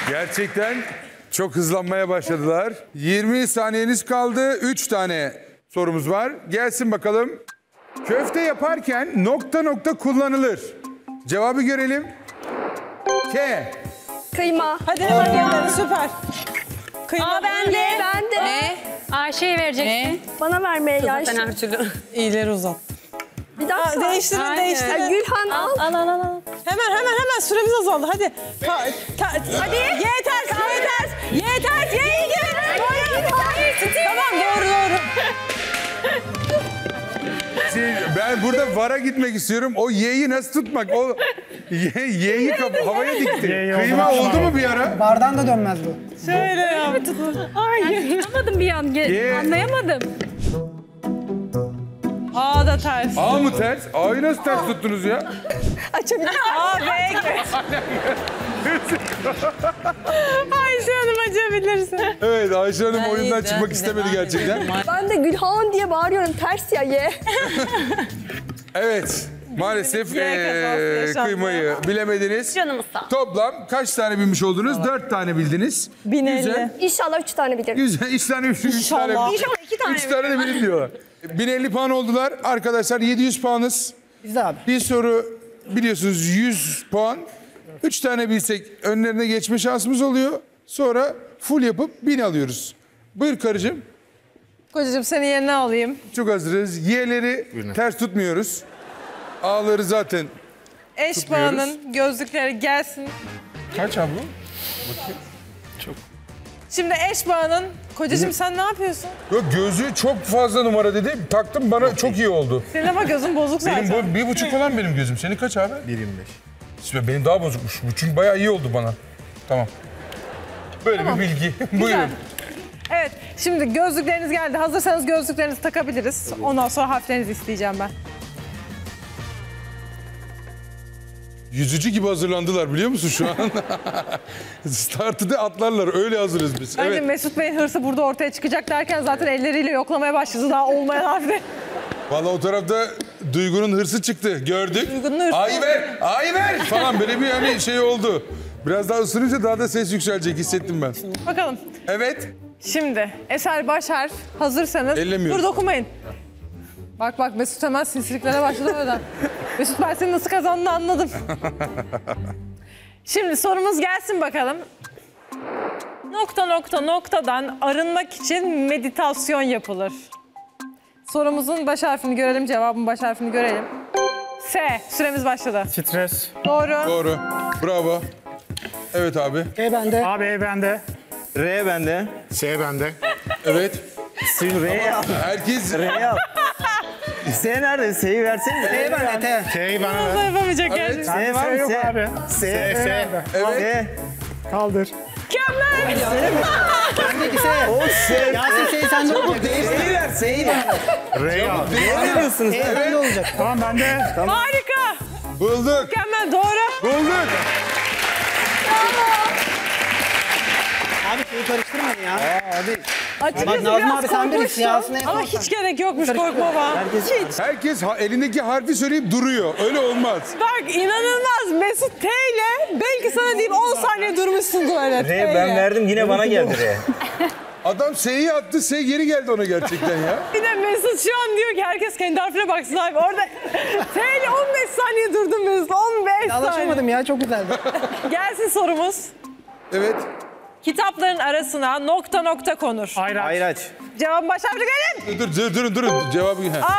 Gerçekten çok hızlanmaya başladılar. yirmi saniyeniz kaldı. üç tane sorumuz var. Gelsin bakalım. Köfte yaparken nokta nokta kullanılır. Cevabı görelim. K. Kıyma. Hadi hemen gönderin. Süper. Kıyma. Aa, ben de. Ben de. Ne? Ayşe'ye vereceksin. Ne? Bana vermeye Ayşe. Zaten her türlü. İyileri uzat. Bir daha Aa, değiştirin, aynen. değiştirin. Gülhan al. Al, al, al, al. Hemen, hemen, hemen. Süremiz azaldı. Hadi. Ka Hadi. Y ters, Y ters. Y ters, Y gibi. Tamam, doğru, doğru. Şey, ben burada VAR'a gitmek istiyorum. O Y'yi nasıl tutmak? O Y'yi havaya dikti. Ye, kıyma oldu mu bir ara? Bardan da dönmez bu. Şöyle ya. Ay, tutamadım bir an. Ye. Anlayamadım. A da ters. A mı ters? A'yı nasıl ters tuttunuz ya? Açabilir miyim? A, B, G. Ayşe Hanım açabilirsin. Evet, Ayşe Hanım ben oyundan de, çıkmak de, istemedi de, gerçekten. De, ben de Gülhan diye bağırıyorum. Ters ya ye. Evet, maalesef ee, kıymayı bilemediniz. Canımız sağ. Toplam kaç tane bilmiş oldunuz? Dört tamam. tane bildiniz. bin elli. Güzel. İnşallah üç tane bilirim. Güzel, üç tane üç, üç tane. İnşallah iki tane. Üç tane de bilir diyorlar. bin elli puan oldular. Arkadaşlar yedi yüz puanız. Güzel abi. Bir soru biliyorsunuz yüz puan. üç tane bilsek önlerine geçme şansımız oluyor. Sonra full yapıp bin alıyoruz. Buyur karıcığım. Kocacığım seni yerine alayım. Çok hazırız. Y'leri ters tutmuyoruz. A'ları zaten Eş tutmuyoruz. Bağının gözlükleri gelsin. Kaç abla? Bakayım. Çok. Şimdi Eş Bağının... Kocacığım sen ne yapıyorsun? Yok gözü çok fazla numara dedi. Taktım bana çok iyi oldu. Senin ama gözün bozuk zaten. Benim bu, bir buçuk olan benim gözüm. Senin kaç abi? bir yirmi beş. Benim daha bozukmuş. Bu çünkü bayağı iyi oldu bana. Tamam. Böyle tamam. bir bilgi. Buyurun. Evet, şimdi gözlükleriniz geldi. Hazırsanız gözlüklerinizi takabiliriz. Evet. Ondan sonra harflerinizi isteyeceğim ben. Yüzücü gibi hazırlandılar biliyor musun şu an? Startı da atlarlar, öyle hazırız biz. Bence evet. Mesut Bey'in hırsı burada ortaya çıkacak derken zaten elleriyle yoklamaya başladı daha olmayan harfleri. Valla o tarafta Duygu'nun hırsı çıktı, gördük. Duygu'nun hırsı. Ay ver, ay ver falan böyle bir hani şey oldu. Biraz daha ısırınca daha da ses yükselecek hissettim ben. Bakalım. Evet. Şimdi Eser baş harf, hazırsanız dur dokunmayın. Bak bak Mesut hemen sinsiklere başladı oradan. Mesut ben senin nasıl kazandığını anladım. Şimdi sorumuz gelsin bakalım. Nokta nokta noktadan arınmak için meditasyon yapılır. Sorumuzun baş harfini görelim, cevabın baş harfini görelim. S, süremiz başladı. Stres. Doğru. Doğru. Bravo. Evet abi. E bende. Abi E bende. R bende. S bende. Evet. S R'ye al. Herkes R'ye al. S nerede? S'yi versene. S'yi bana ver. S'yi bana ver. Nasıl yapamayacak evet. S var mı? S. Abi. S. S. S. Evet. S. Kaldır. Mükemmel. Sendeki S. O S. Yasin S'yi sen de olacak. S'yi ver. S'yi ver. R'yi al. Ne diyorsunuz? Ne olacak? Tamam bende. Harika. Bulduk. Mükemmel. Doğru. Bulduk. Abi şeyi karıştırmayın ya. Aa, abi. Açıkçası biraz abi, korkmuştum ama hiç gerek yokmuş korkma baba. Herkes, hiç. Herkes ha, elindeki harfi söyleyip duruyor. Öyle olmaz. Bak inanılmaz Mesut T ile belki sana deyip on saniye durmuşsundur öyle. Re, ben verdim yine bana geldi Re. Adam S'yi attı, S geri geldi ona gerçekten ya. Bir de Mesut şu an diyor ki herkes kendi harfine baksın abi. Orada T ile on beş saniye durdum Mesut, on beş saniye. Anlaşamadım ya, çok güzeldi. Gelsin sorumuz. Evet. Kitapların arasına nokta nokta konur. Ayraç. Ayraç. Cevabı başarılı gelin. Dur dur durun durun. Cevabı. A.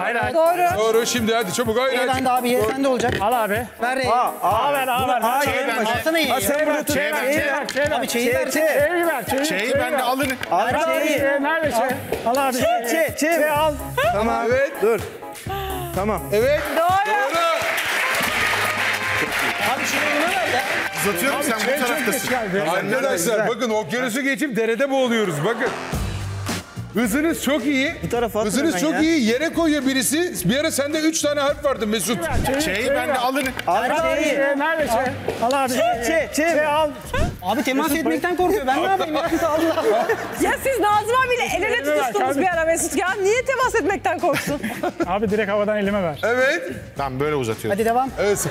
Ayraç. Doğru. Doğru şimdi hadi çabuk Ayraç. Yerden de abi yerden de olacak. Al abi. Ver R'yi. A. A ver A ver. A yerden. Alsana iyi. Çeyi ver çeyi ver. Abi çeyi ver çeyi. Çeyi ver çeyi. Ben de alın. Al çeyi. Nerede çeyi? Al abi. Çeyi çeyi çeyi al. Tamam. Evet. Dur. Tamam. Evet. Doğru. Abi şimdi bunu ver ya. Uzatıyorum sen bu taraftasın. Arkadaşlar bakın okyanusu geçip derede boğuluyoruz bakın. Hızınız çok iyi. Bu tarafa atın. Hızınız çok ya. iyi. Yere koyuyor birisi. Bir ara sende üç tane harf vardı Mesut. Çeyi, çeyi ben de alın. Al çeyi. Nerede çeyi? Al abi. Çeyi, çeyi al. Abi temas Mesut etmekten korkuyor. Ben ne yapayım ya? Allah. Ya siz Nazım abiyle el ele tutuştunuz bir ara Mesut ya. Niye temas etmekten korktun? Abi direkt havadan elime ver. Evet. Tamam böyle uzatıyorum. Hadi devam. Evet.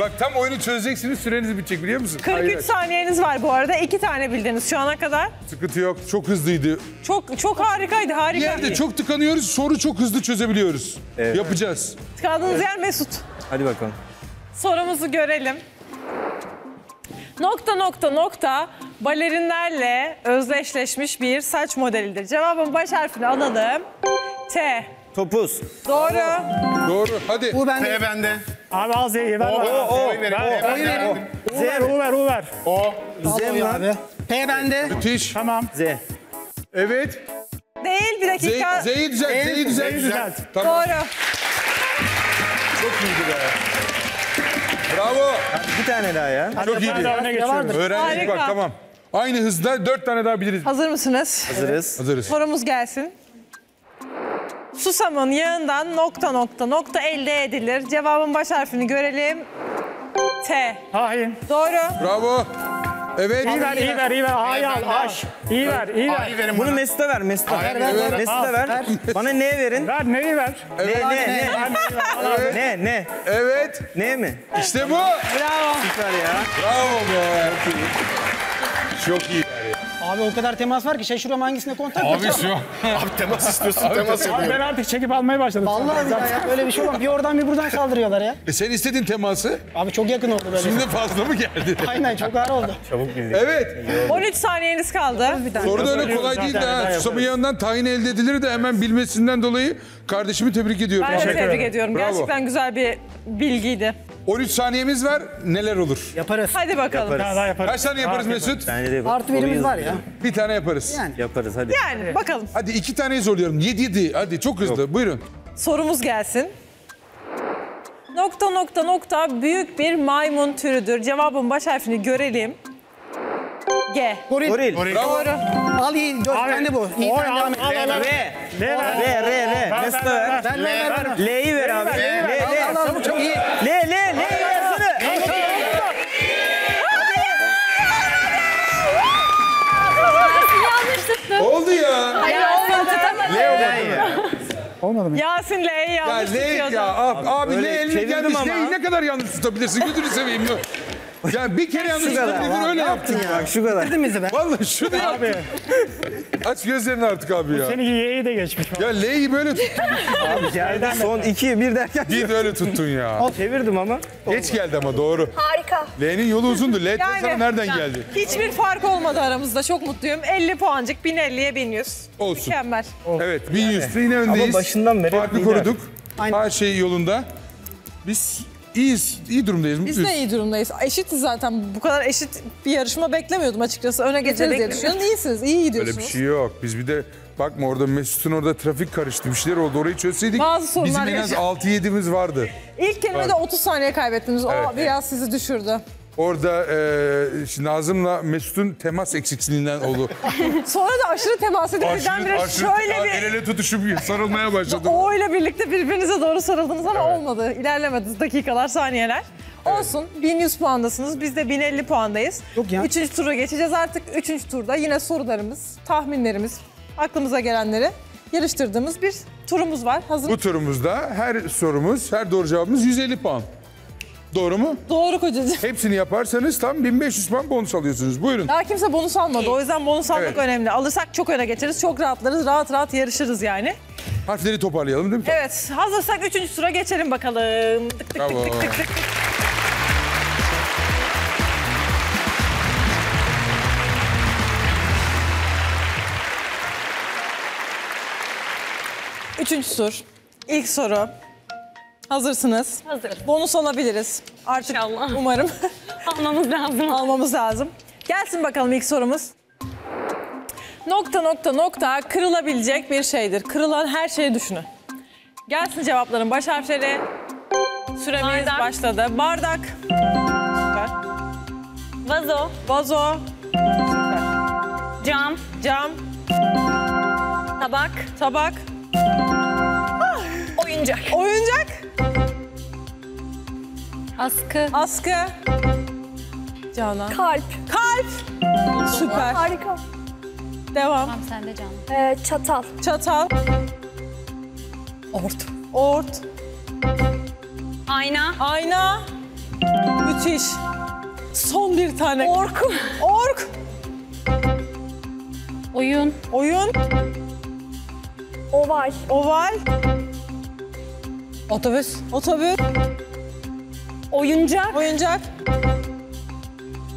Bak tam oyunu çözeceksiniz, süreniz bitecek biliyor musun? kırk üç saniyeniz var bu arada. İki tane bildiniz şu ana kadar. Sıkıntı yok. Çok hızlıydı. Çok çok harikaydı, harika. Yerde çok tıkanıyoruz, soru çok hızlı çözebiliyoruz. Evet. Yapacağız. Tıkandığınız evet. yer Mesut. Hadi bakalım. Sorumuzu görelim. Nokta nokta nokta balerinlerle özdeşleşmiş bir saç modelidir. Cevabın baş harfini alalım. T. Topuz. Doğru. Doğru. Hadi. Bu bende. T bende. Abi al Z'yi ver. O, o, o. Ver, ver. Z, U ver, U ver. O. Z abi. P bende. Müthiş. Tamam. Z. Evet. Değil, bir dakika. Z'yi düzelt, Z'yi düzelt. düzelt. Tamam. Doğru. Çok iyiydi be. Bravo. Bir tane daha ya. Hadi çok iyiydi. Öğrendik bak, tamam. Aynı hızda dört tane daha biliriz. Hazır mısınız? Hazırız. Hazırız. Sorumuz gelsin. Susamın yağından nokta nokta nokta elde edilir. Cevabın baş harfini görelim. T. Hain. Doğru. Bravo. Evet. İyi ver, iyi ver, iyi ver. A'yı al, aş. İyi ver, iyi ver. Bunu Mesut'a ver, Mesut'a ver. Mesut'a ver. Bana ne verin? Ver, neyi ver? Ne, ne, ne? Ne, ne? Evet. Ne mi? İşte bu. Bravo. Süper ya. Bravo be. Çok iyi. Abi o kadar temas var ki şaşırıyorum hangisine kontak edeceğim. Abi şu abi temas istiyorsun abi, temas ediyorum. Ben artık çekip almaya başladım. Vallahi ya, ya öyle bir şey olmaz. Bir oradan bir buradan kaldırıyorlar ya. E sen istedin teması. Abi çok yakın oldu böyle. Şimdi fazla mı geldi? Aynen çok ağır oldu. Çabuk bildik. Evet. on üç saniyeniz kaldı. Soru da öyle kolay değil de. Susamın yanından tayin elde edilir de hemen bilmesinden dolayı kardeşimi tebrik ediyorum. Ben de tebrik ediyorum. Bravo. Gerçekten güzel bir bilgiydi. on üç saniyemiz var. Neler olur? Yaparız. Hadi bakalım. Yaparız. Daha yaparız. Kaç tane yaparız, yaparız Mesut? Yaparız. Artı birimiz var ya. Bir tane yaparız. Yani. Yaparız hadi. Yani evet. Bakalım. Hadi iki taneyi soruyorum. Yedi yedi. Hadi çok hızlı. Yok. Buyurun. Sorumuz gelsin. Nokta nokta nokta büyük bir maymun türüdür. Cevabın baş harfini görelim. G. Goril. Goril. Goril. Doğru. Al iyi. Kendi bu. İyi tane devam et. R. R. R. R. R. Mesut. L'yi ver abi. L. L. L. L. Oldu ya. Hayır, olmadı. Olmadı mı? Yasin L'yi yanlış tutuyordu. Ya abi, abi ne elini yanlış L'yi ne kadar yanlış tutabilirsin? Götünü seveyim. Yani bir kere yanlış tutabilir, öyle yaptın ya. Şu kadar. Vallahi şunu yaptın. Aç gözlerini artık abi ya. Senin Y'yi de geçmiş. Ya L'yi böyle tuttun. Abi geldi. Son iki, bir derken. Bir böyle tuttun ya. Çevirdim ama. Geç geldi ama doğru. Harika. L'nin yolu uzundu. L sana nereden geldi? Hiçbir fark olmadı aramızda. Çok mutluyum. elli puancık. bin elliye bin yüz. Olsun. Mükemmel. Evet. bin yüz'de yine öndeyiz. Ama başından beri. Farkı koruduk. Her şey yolunda. Biz... İyiyiz, iyi durumdayız. Biz de iyi durumdayız. Eşitiz zaten. Bu kadar eşit bir yarışma beklemiyordum açıkçası. Öne geçeriz diye düşünüyorum. İyisiniz, iyi gidiyorsunuz. Öyle bir şey yok. Biz bir de bakma orada Mesut'un orada trafik karıştı. Bir şeyler oldu. Orayı çözseydik bizim en az altı yedi'miz vardı. İlk kelimede otuz saniye kaybettiniz. O evet, biraz evet, sizi düşürdü. Orada e, Nazım'la Mesut'un temas eksikliğinden oldu. Sonra da aşırı temas edip birdenbire şöyle bir... El ele tutuşup sarılmaya başladı. O ile birlikte birbirinize doğru sarıldınız ama evet, olmadı. İlerlemediniz dakikalar, saniyeler. Evet. Olsun, bin yüz puandasınız. Biz de bin elli puandayız. Üçüncü tura geçeceğiz artık. Üçüncü turda yine sorularımız, tahminlerimiz, aklımıza gelenleri yarıştırdığımız bir turumuz var. Hazır. Bu turumuzda her sorumuz, her doğru cevabımız yüz elli puan. Doğru mu? Doğru kocacığım. Hepsini yaparsanız tam bin beş yüz puan bonus alıyorsunuz. Buyurun. Daha kimse bonus almadı. O yüzden bonus almak evet, önemli. Alırsak çok öne geçeriz. Çok rahatlarız. Rahat rahat yarışırız yani. Harfleri toparlayalım değil mi? Evet. Hazırsak üçüncü tura geçelim bakalım. Tık tık tık tık tık tık. Üçüncü tur. İlk soru. Hazırsınız. Hazırız. Bonus alabiliriz. Artık İnşallah. Umarım. Almamız lazım. Almamız lazım. Gelsin bakalım ilk sorumuz. Nokta nokta nokta kırılabilecek bir şeydir. Kırılan her şeyi düşünün. Gelsin cevapların baş harfleri. Süremiz Bardak. Başladı. Bardak. Süper. Vazo. Vazo. Süper. Cam. Cam. Tabak. Tabak. Ah. Oyuncak. Oyuncak. Askı. Askı. Canan. Kalp. Kalp. Oldu. Süper. Harika. Devam. Tamam sen de Canan. Ee, çatal. Çatal. Ort. Ort. Ayna. Ayna. Müthiş. Son bir tane. Ork. Ork. Oyun. Oyun. Oval. Oval. Otobüs. Otobüs. Oyuncak. Oyuncak.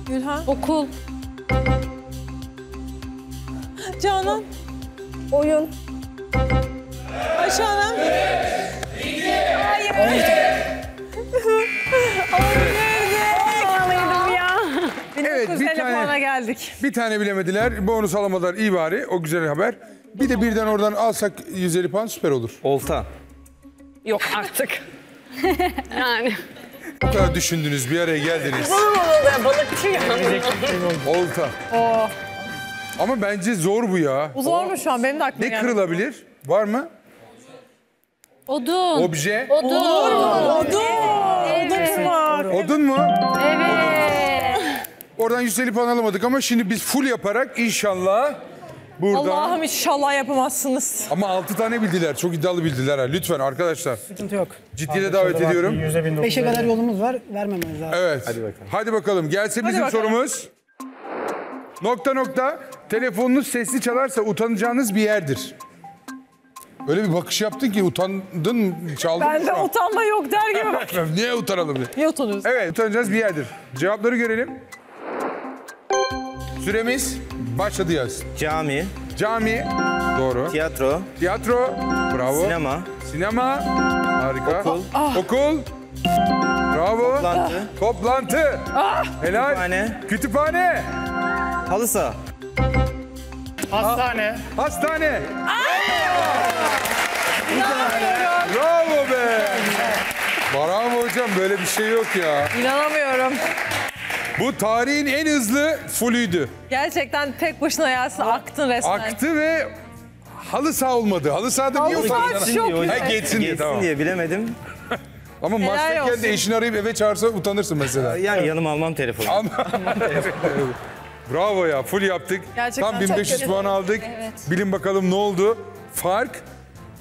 Gülhan. Okul. Canan. O oyun. Ayşe Hanım. Hayır. Ağlayalım ya. Evet, bir tane geldik. Bir tane bilemediler. Bonus alamadılar. İyi bari. O güzel haber. Bir de birden oradan alsak yüz elli puan süper olur. Olta. Yok artık. Yani. O kadar düşündünüz, bir araya geldiniz. Balıkçı ya. Olta. Oh. Ama bence zor bu ya. Bu zormuş oh. Şu an, benim de aklıma ne yani. Kırılabilir? Var mı? Odun. Obje. Odun. Odun. Odun. Evet. Odun var. Odun mu? Evet. Oradan yüz elli puan alamadık ama şimdi biz full yaparak inşallah... Burada... Allah'ım inşallah yapamazsınız. Ama altı tane bildiler. Çok iddialı bildiler. Ha. Lütfen arkadaşlar. Sıkıntı yok. Ciddiye de davet ediyorum. beşe kadar yolumuz var. Vermememiz lazım. Evet. Hadi bakalım. Hadi bakalım. Gelsin bizim bakalım. Sorumuz. Nokta nokta. Telefonunuz sesli çalarsa utanacağınız bir yerdir. Öyle bir bakış yaptın ki utandın, çaldın. Bende utanma yok der gibi bak. Niye utanalım diye. Niye utanıyorsun? Evet, utanacağınız bir yerdir. Cevapları görelim. Süremiz başladı yaz. Cami. Cami. Doğru. Tiyatro. Tiyatro. Bravo. Sinema. Sinema. Harika. Okul. Ah. Okul. Bravo. Toplantı. Toplantı. Ah. Helal. Kütüphane. Kütüphane. Halı saha. Hastane. Ah. Hastane. Bravo. Bravo be. Bravo hocam, böyle bir şey yok ya. İnanamıyorum. Bu tarihin en hızlı fullüydü. Gerçekten tek başına Yasin aktın resmen. Aktı ve halı saha olmadı. Halı sahada niye utanmışsın? Geçsin diye, tamam. diye bilemedim. Ama maçta kendi eşini arayıp eve çağırsa utanırsın mesela. Yani yanım almam telefonu. Bravo ya, full yaptık. Gerçekten tam bin beş yüz puan aldık. Evet. Bilin bakalım ne oldu? Fark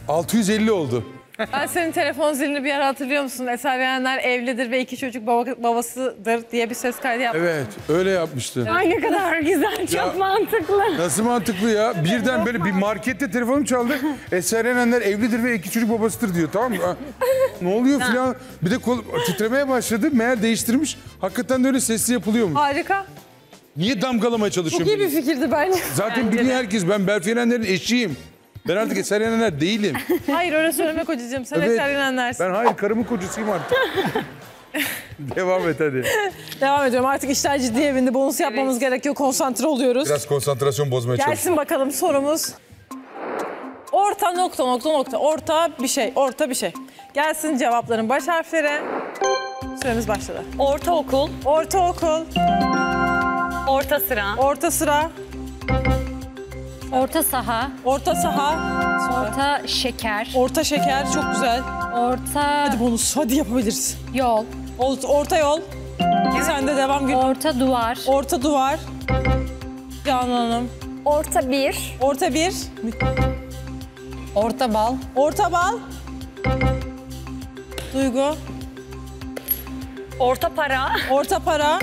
altı yüz elli oldu. Ben senin telefon zilini bir ara hatırlıyor musun? Eser Yenenler evlidir ve iki çocuk baba, babasıdır diye bir ses kaydı yaptı. Evet, öyle yapmıştı. Ay ne kadar güzel, çok ya, mantıklı. Nasıl mantıklı ya? Birden böyle bir markette telefonum çaldı. Eser Yenenler evlidir ve iki çocuk babasıdır diyor, tamam mı? Ne oluyor filan? Bir de kol titremeye başladı, meğer değiştirmiş. Hakikaten de öyle sesli yapılıyormuş. Harika. Niye damgalamaya çalışıyorum? Bu iyi bir fikirdi bence. Zaten biliyor herkes, ben Berfu Yenenler'in eşiyim. Ben artık Eser Yenenler değilim. Hayır, öyle söyleme kocacığım. Sen evet, Eser Yenenler'sin. Ben hayır, karımın kocasıyım artık. Devam et hadi. Devam ediyorum. Artık işler ciddiye bindi. Bonus yapmamız evet. gerekiyor. Konsantre oluyoruz. Biraz konsantrasyon bozmaya çalışalım. Gelsin bakalım sorumuz. Orta nokta nokta nokta. Orta bir şey. Orta bir şey. Gelsin cevapların baş harfleri. Süremiz başladı. Ortaokul. Ortaokul. Orta sıra. Orta sıra. Orta saha. Orta saha. Sonra. Orta şeker. Orta şeker, çok güzel. Orta... Hadi bonus, hadi yapabiliriz. Yol. Orta, orta yol. Evet. Sen de devam Gülhan. Orta duvar. Orta duvar. Canan Hanım. Orta bir. Orta bir. Orta bal. Orta bal. Duygu. Orta para. Orta para.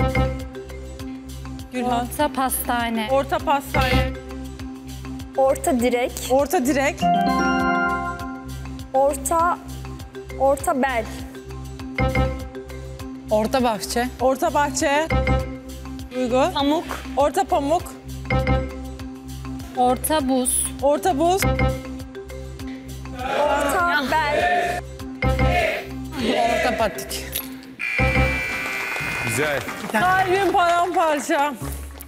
Gülhan. Orta pastane. Orta pastane. Orta direk. Orta direk. Orta... Orta bel. Orta bahçe. Orta bahçe. Duygu. Pamuk. Orta pamuk. Orta buz. Orta buz. Orta bel. Orta patik. Güzel. Kalbim paramparça.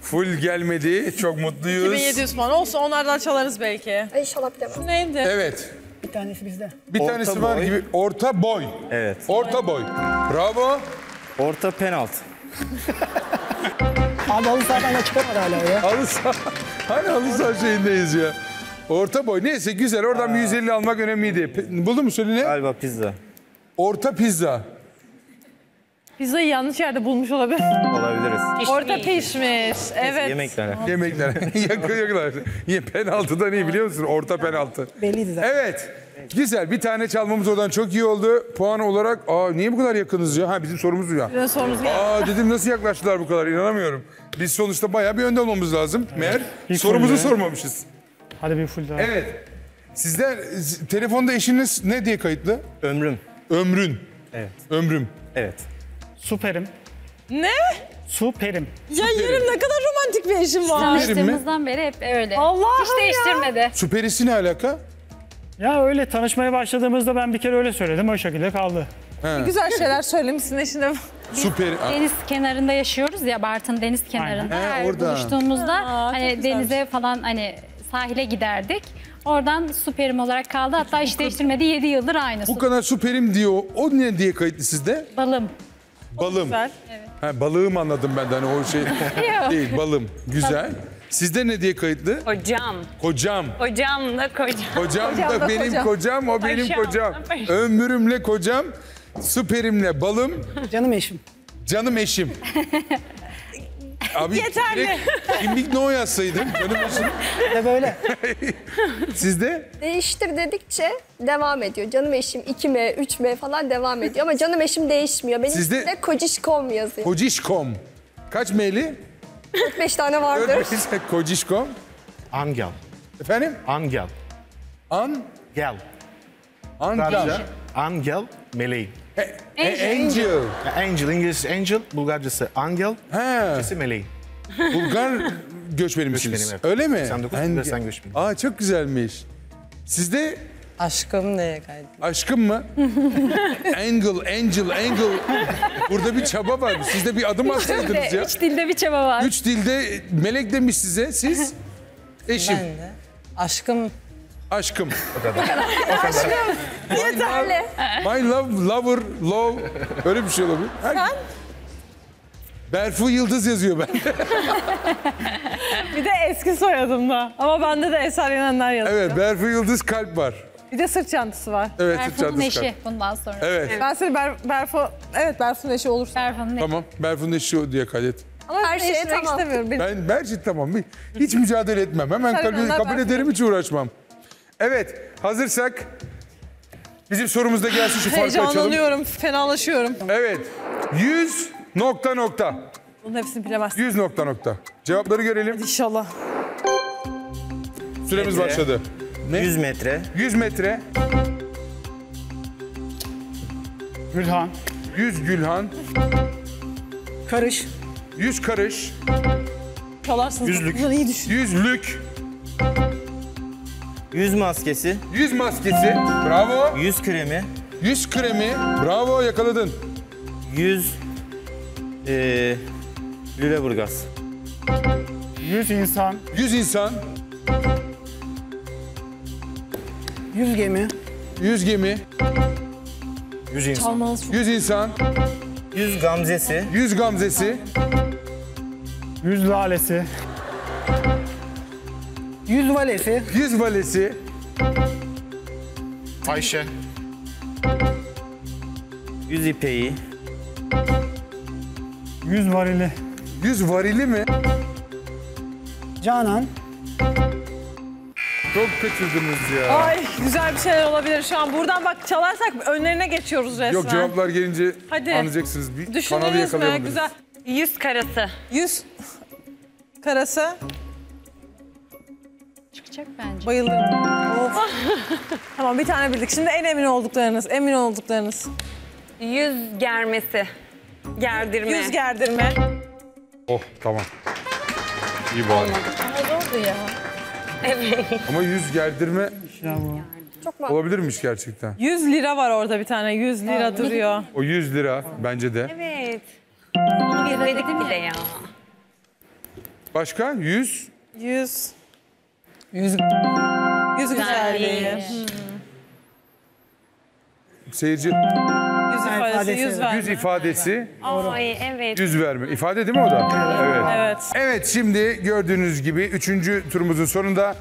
Full gelmedi. Çok mutluyuz. iki bin yedi yüz puan. Olsun, onlardan çalarız belki. İnşallah bilemem. Şu neydi? Evet. Bir tanesi bizde. Bir orta tanesi boy. Var gibi. Orta boy. Evet. Orta boy. Bravo. Orta penaltı. Abi halı sahadan da çıkamadı hala ya. Halı saha. Hani halı saha şeyindeyiz ya. Orta boy. Neyse güzel. Oradan Aa. yüz elli almak önemliydi. Buldun mu söyle ne? Galiba pizza. Orta pizza. Pizzayı yanlış yerde bulmuş olabilir. Olabiliriz. Pişmiş. Orta pişmiş. Evet. Yemeklere. Yemeklere. Yakın yakın. Penaltıda ne biliyor musun? Orta penaltı. Belliydi zaten. Evet. Güzel. Bir tane çalmamız oradan çok iyi oldu. Puan olarak. Aa niye bu kadar yakınız ya? Ha bizim sorumuz ya. Bizim sorumuz Aa dedim nasıl yaklaştılar bu kadar? İnanamıyorum. Biz sonuçta bayağı bir önde olmamız lazım. Evet. Meğer bir sorumuzu sormamışız. Hadi bir full daha. Evet. Sizler telefonda eşiniz ne diye kayıtlı? Ömrüm. Ömrün. Evet. Ömrüm. Evet. Süperim. Ne? Süperim. Ya yerim ne kadar romantik bir eşim var. Tanıştığımızdan beri hep öyle. Allah'ım hiç değiştirmedi. Süperisi ne alaka? Ya öyle tanışmaya başladığımızda ben bir kere öyle söyledim. O şekilde kaldı. He. Güzel şeyler söylemişsin eşine. Süper. Deniz kenarında yaşıyoruz ya, Bartın deniz kenarında. He, her orada. Buluştuğumuzda Aa, hani denize falan hani sahile giderdik. Oradan süperim olarak kaldı. Hatta hiç değiştirmedi. yedi yıldır aynı. Bu kadar süperim diyor. O ne diye kayıtlı sizde? Balım. Balım. Güzel, evet. Ha, balığım anladım ben de hani o şey değil, balım. Güzel. Sizde ne diye kayıtlı? Hocam. Kocam. Hocam da kocam. Hocam da, da benim kocam, kocam o benim Aşam kocam. Ömrümle kocam, süperimle balım. Canım eşim. Canım eşim. Abi yeterli. Kimlik no yazsaydım. Canım eşim. De böyle. Sizde? Değiştir dedikçe devam ediyor. Canım eşim iki M, üç M falan devam ediyor. Ama canım eşim değişmiyor. Benim sizde de kocişkom yazıyor. Kocişkom. Kaç M'li? dört beş tane vardır. Kocişkom. Angel. Efendim? Angel. An? Gel. Angel. Angel, meleğim. E, angel. Angel. Angel, İngilizcesi angel, Bulgarcası angel, Türkçesi meleği. Bulgar göçmeni misiniz? Öyle mi? seksen dokuz göçmeni. Aa çok güzelmiş. Sizde? Aşkım neye kaydı? Aşkım mı? Angel, angel, angel. Burada bir çaba var mı? Sizde bir adım atsaydınız ya. Üç dilde bir çaba var. Üç dilde melek demiş size, siz? Eşim. Ben de. Aşkım. Aşkım. O kadar. O kadar. Aşkım. Yeterli. My love, lover, love. Öyle bir şey olabilir. Her... Sen? Berfu Yıldız yazıyor ben. Bir de eski soyadımda. Ama bende de Eser Yenenler yazıyor. Evet, Berfu Yıldız kalp var. Bir de sırt çantası var. Evet, sırt çantası. Berfu'nun eşi bundan sonra. Evet. evet. Ben seni Ber Berfu... Evet, Berfu'nun eşi olursun. Berfu'nun eşi. Tamam, Berfu'nun eşi diye kaydet. Ama her şeye tamam. Istemiyorum. Ben Berçit tamam. Hiç mücadele etmem. Hemen kabul, kabul ederim, hiç uğraşmam. Evet, hazırsak... Bizim sorumuz da gelsin, şu farkı açalım. Heyecanlanıyorum, fenalaşıyorum. Evet, yüz nokta nokta. Bunun hepsini bilemezsin. yüz nokta nokta. Cevapları görelim. Hadi inşallah. Süremiz metre. başladı. Ne? yüz metre. yüz metre. Gülhan. yüz Gülhan. Karış. yüz karış. Çalarsınız. Yüzlük. Yüzlük. Yüz maskesi. Yüz maskesi. Bravo. Yüz kremi. Yüz kremi. Bravo, yakaladın. Yüz... Ee, Lüleburgaz. Yüz insan. Yüz insan. Yüz gemi. Yüz gemi. Yüz insan. Yüz insan. Yüz gamzesi. Yüz gamzesi. Yüz lalesi. Yüz valesi. Yüz valesi. Ayşe. Yüz ipeği. Yüz varili. Yüz varili mi? Canan. Çok kaçırdınız ya. Ay, güzel bir şeyler olabilir şu an. Buradan bak çalarsak önlerine geçiyoruz resmen. Yok, cevaplar gelince hadi anlayacaksınız. Bir düşündünüz mü? Güzel. Yüz karası. Yüz karası. Çıkacak bence. Bayılırım. Oh. Tamam, bir tane bildik. Şimdi en emin olduklarınız, emin olduklarınız. Yüz germesi. Gerdirme. Yüz gerdirme. Oh, tamam. İyi bari. Ne oldu ya? Evet. Ama yüz gerdirme çok olabilirmiş gerçekten. yüz lira var orada bir tane. yüz lira Abi. duruyor. O yüz lira bence de. Evet. Onu vermedik bile ya. Başka? yüz. yüz. Yüz, yüz güzelliği. Hmm. Seyirci... Yüz ifadesi, yüz verme. Yüz ifadesi. Ay, evet. Yüz verme. İfade değil mi o da? Evet. Evet, evet, şimdi gördüğünüz gibi üçüncü turumuzun sonunda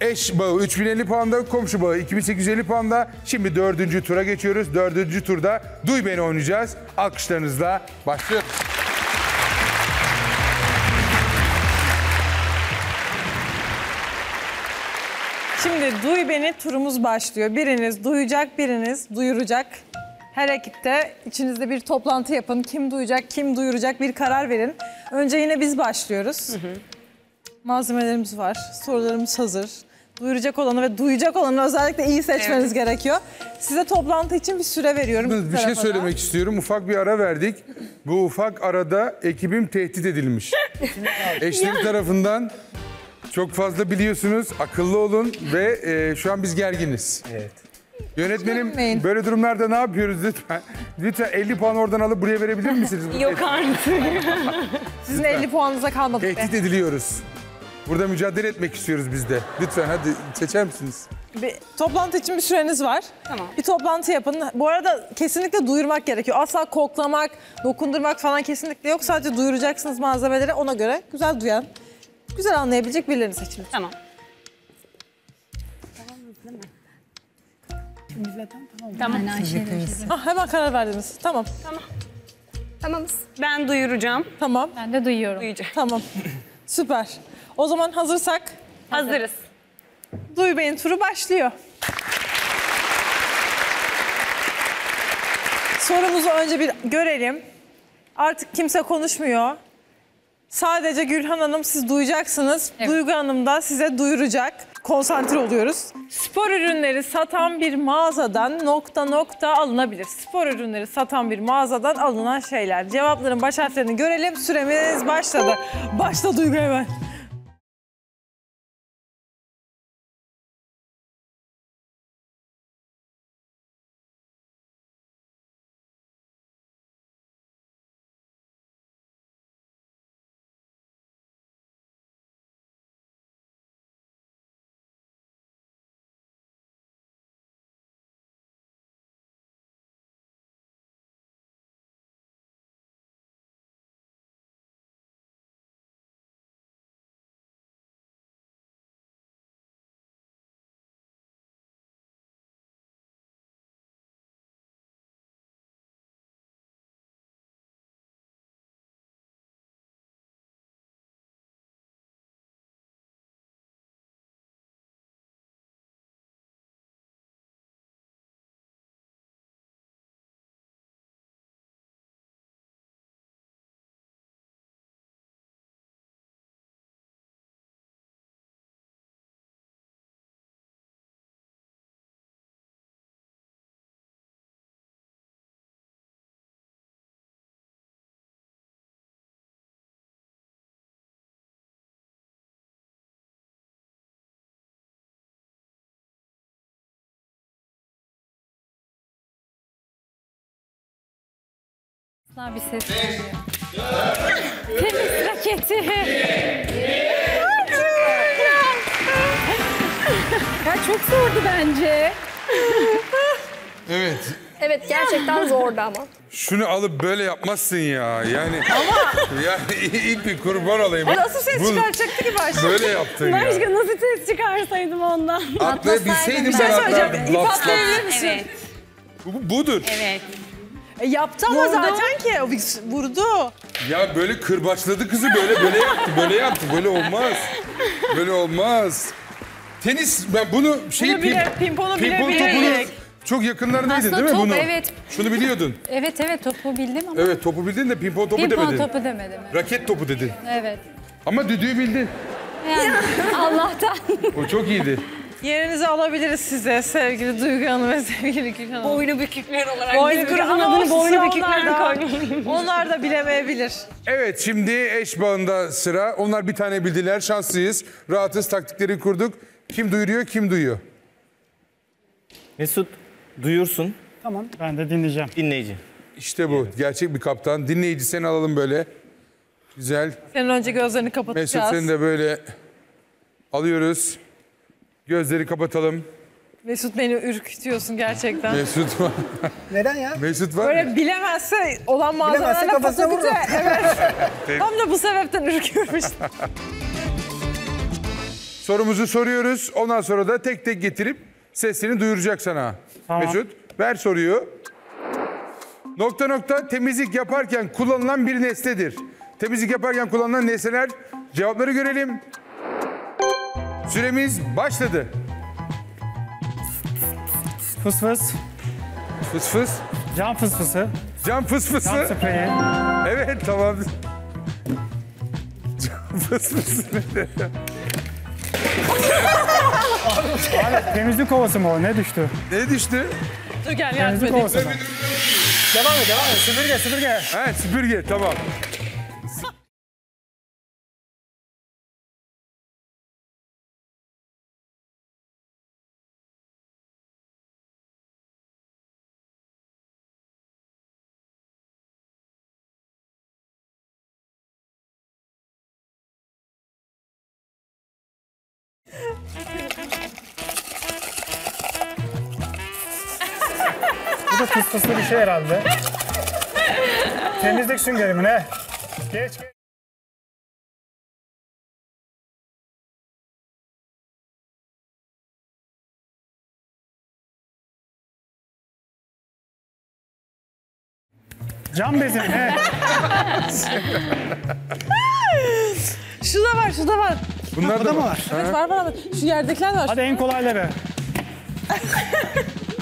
Eş Bağı üç bin elli puanda, Komşu Bağı iki bin sekiz yüz elli puanda. Şimdi dördüncü tura geçiyoruz. Dördüncü turda Duy Beni oynayacağız. Alkışlarınızla başlıyoruz. Şimdi Duy Beni turumuz başlıyor. Biriniz duyacak, biriniz duyuracak. Her ekipte içinizde bir toplantı yapın. Kim duyacak, kim duyuracak bir karar verin. Önce yine biz başlıyoruz. Hı hı. Malzemelerimiz var, sorularımız hazır. Duyuracak olanı ve duyacak olanı özellikle iyi seçmeniz evet. gerekiyor. Size toplantı için bir süre veriyorum. Bir, bir şey söylemek istiyorum. Ufak bir ara verdik. Bu ufak arada ekibim tehdit edilmiş. Eşleri tarafından... Çok fazla biliyorsunuz, akıllı olun ve e, şu an biz gerginiz. Evet. Yönetmenim, Görmeyin. böyle durumlarda ne yapıyoruz lütfen? Lütfen elli puan oradan alıp buraya verebilir misiniz? Yok artık. Sizin lütfen. elli puanınıza kalmadık. Tehdit be. ediliyoruz. Burada mücadele etmek istiyoruz biz de. Lütfen hadi seçer misiniz? Bir, toplantı için bir süreniz var. Tamam. Bir toplantı yapın. Bu arada kesinlikle duyurmak gerekiyor. Asla koklamak, dokundurmak falan kesinlikle yok. Sadece duyuracaksınız malzemeleri, ona göre güzel duyan, güzel anlayabilecek birilerini seçin. Tamam. Tamam. Ah, hemen karar verdiniz. Tamam. Tamam. Tamamız. Ben duyuracağım. Tamam. Ben de duyuyorum. Duyacağım. Tamam. Süper. O zaman hazırsak? Hazırız. Duy Bey'in turu başlıyor. Sorumuzu önce bir görelim. Artık kimse konuşmuyor. Sadece Gülhan Hanım siz duyacaksınız, evet. Duygu Hanım da size duyuracak. Konsantre oluyoruz. Spor ürünleri satan bir mağazadan nokta nokta alınabilir. Spor ürünleri satan bir mağazadan alınan şeyler. Cevapların baş harflerini görelim. Süremiz başladı. Başla Duygu hemen. Bir ses. Temiz raketi. Ya çok zordu bence. Evet. Evet gerçekten zordu ama. Şunu alıp böyle yapmazsın ya. Yani ama yani ilk bir kurban olayım. O nasıl ses çıkartacaktı ki başta? Böyle yaptın ben ya. Başka nasıl ses çıkarsaydım ondan? Atlayabilseydim ben atlardım. İp atlayabilir misin? Evet. Bu, budur. Evet. E yaptı ama vurdu. Zaten ki vurdu. Ya böyle kırbaçladı kızı böyle böyle yaptı böyle yaptı böyle olmaz. Böyle olmaz. Tenis ben bunu şey pim, pimponu bilebilirim. Çok yakınlardaydın değil mi top, bunu? Evet. Şunu biliyordun. Evet evet topu bildim ama. Evet topu bildin de pimpon topu pimpon demedin. Pimpon topu demedim. Evet. Raket topu dedin. Evet. Ama düdüğü bildin. Yani Allah'tan. O çok iyiydi. Yerinizi alabiliriz size sevgili Duygu Hanım ve sevgili Gülhan Hanım. Boynu bükükler olarak. Boynu grubun adını boynu bükükler koymayayım. Onlar da bilemeyebilir. Evet şimdi eş bağında sıra. Onlar bir tane bildiler. Şanslıyız. Rahatız. Taktikleri kurduk. Kim duyuruyor? Kim duyuyor? Mesut duyursun. Tamam. Ben de dinleyeceğim. Dinleyici. İşte bu. Gerçek bir kaptan. Dinleyici seni alalım böyle. Güzel. Senin önce gözlerini kapatacağız. Mesut seni de böyle alıyoruz. Gözleri kapatalım. Mesut beni ürkütüyorsun gerçekten. Mesut var. Neden ya? Mesut var. Böyle bilemezse olan malzemelerle patlatacak. Evet. Tam da bu sebepten ürküyormuş. Sorumuzu soruyoruz. Ondan sonra da tek tek getirip sesini duyuracak sana. Tamam. Mesut ver soruyu. Nokta nokta temizlik yaparken kullanılan bir nesnedir. Temizlik yaparken kullanılan nesneler cevapları görelim. Süremiz başladı. Fıs fıs. Fıs fıs. Cam fıs fısı. Cam fıs fısı. Cam spreyi. Evet tamam. Cam fıs fısı. Abi, temizlik kovası mı o? Ne düştü? Ne düştü? Dur gel yardım edeyim. Devam et, devam et. Süpürge, süpürge. Evet süpürge tamam. Bu da fıs fıslı bir şey herhalde. Temizlik süngeri mi ne? Geç geç. Cam bezi mi ne? Şu da var, şu da var. Bunlar ha, da mı var? Evet ha. Var var. Şu yerdekiler var. Hadi en kolayları.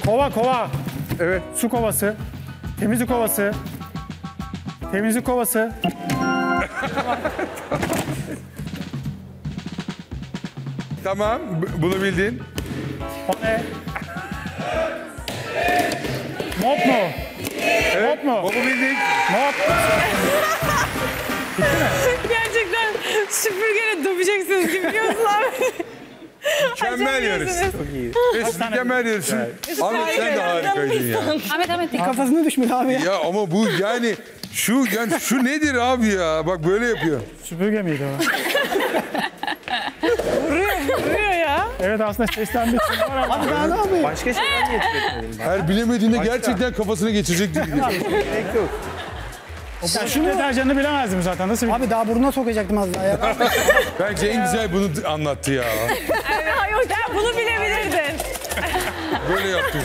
Kova kova. Evet. Su kovası. Temizlik kovası. Temizlik kovası. Tamam. Bunu bildin. O ne? Mop mu? Evet. Mop mu? Bunu bildik. Mop. Bitti mi? Gerçekten süpürgeyle döveceksiniz gibi diyorsunlar. Mükemmel yarışsın. Mesut mükemmel yarışsın. Ahmet sen de harikaydın ya. Ahmet Ahmet kafasına düşmedi abi ya. Ya ama bu yani şu yani şu nedir abi ya? Bak böyle yapıyor. Süpürge miydi o? Vuruyor, vuruyor ya. Evet aslında sesten bir şey var ama. Abi daha ne yapayım? Başka şeyler mi geçirecektim? Her bilemediğinde gerçekten kafasına geçirecek gibi. Gerek yok. Sen şunu deterjanını bilemezdim zaten. Nasıl abi daha burnuna sokacaktım az daha ya. Bence en güzel bunu anlattı ya. Hayır sen bunu bilebilirdin. Böyle yaptım.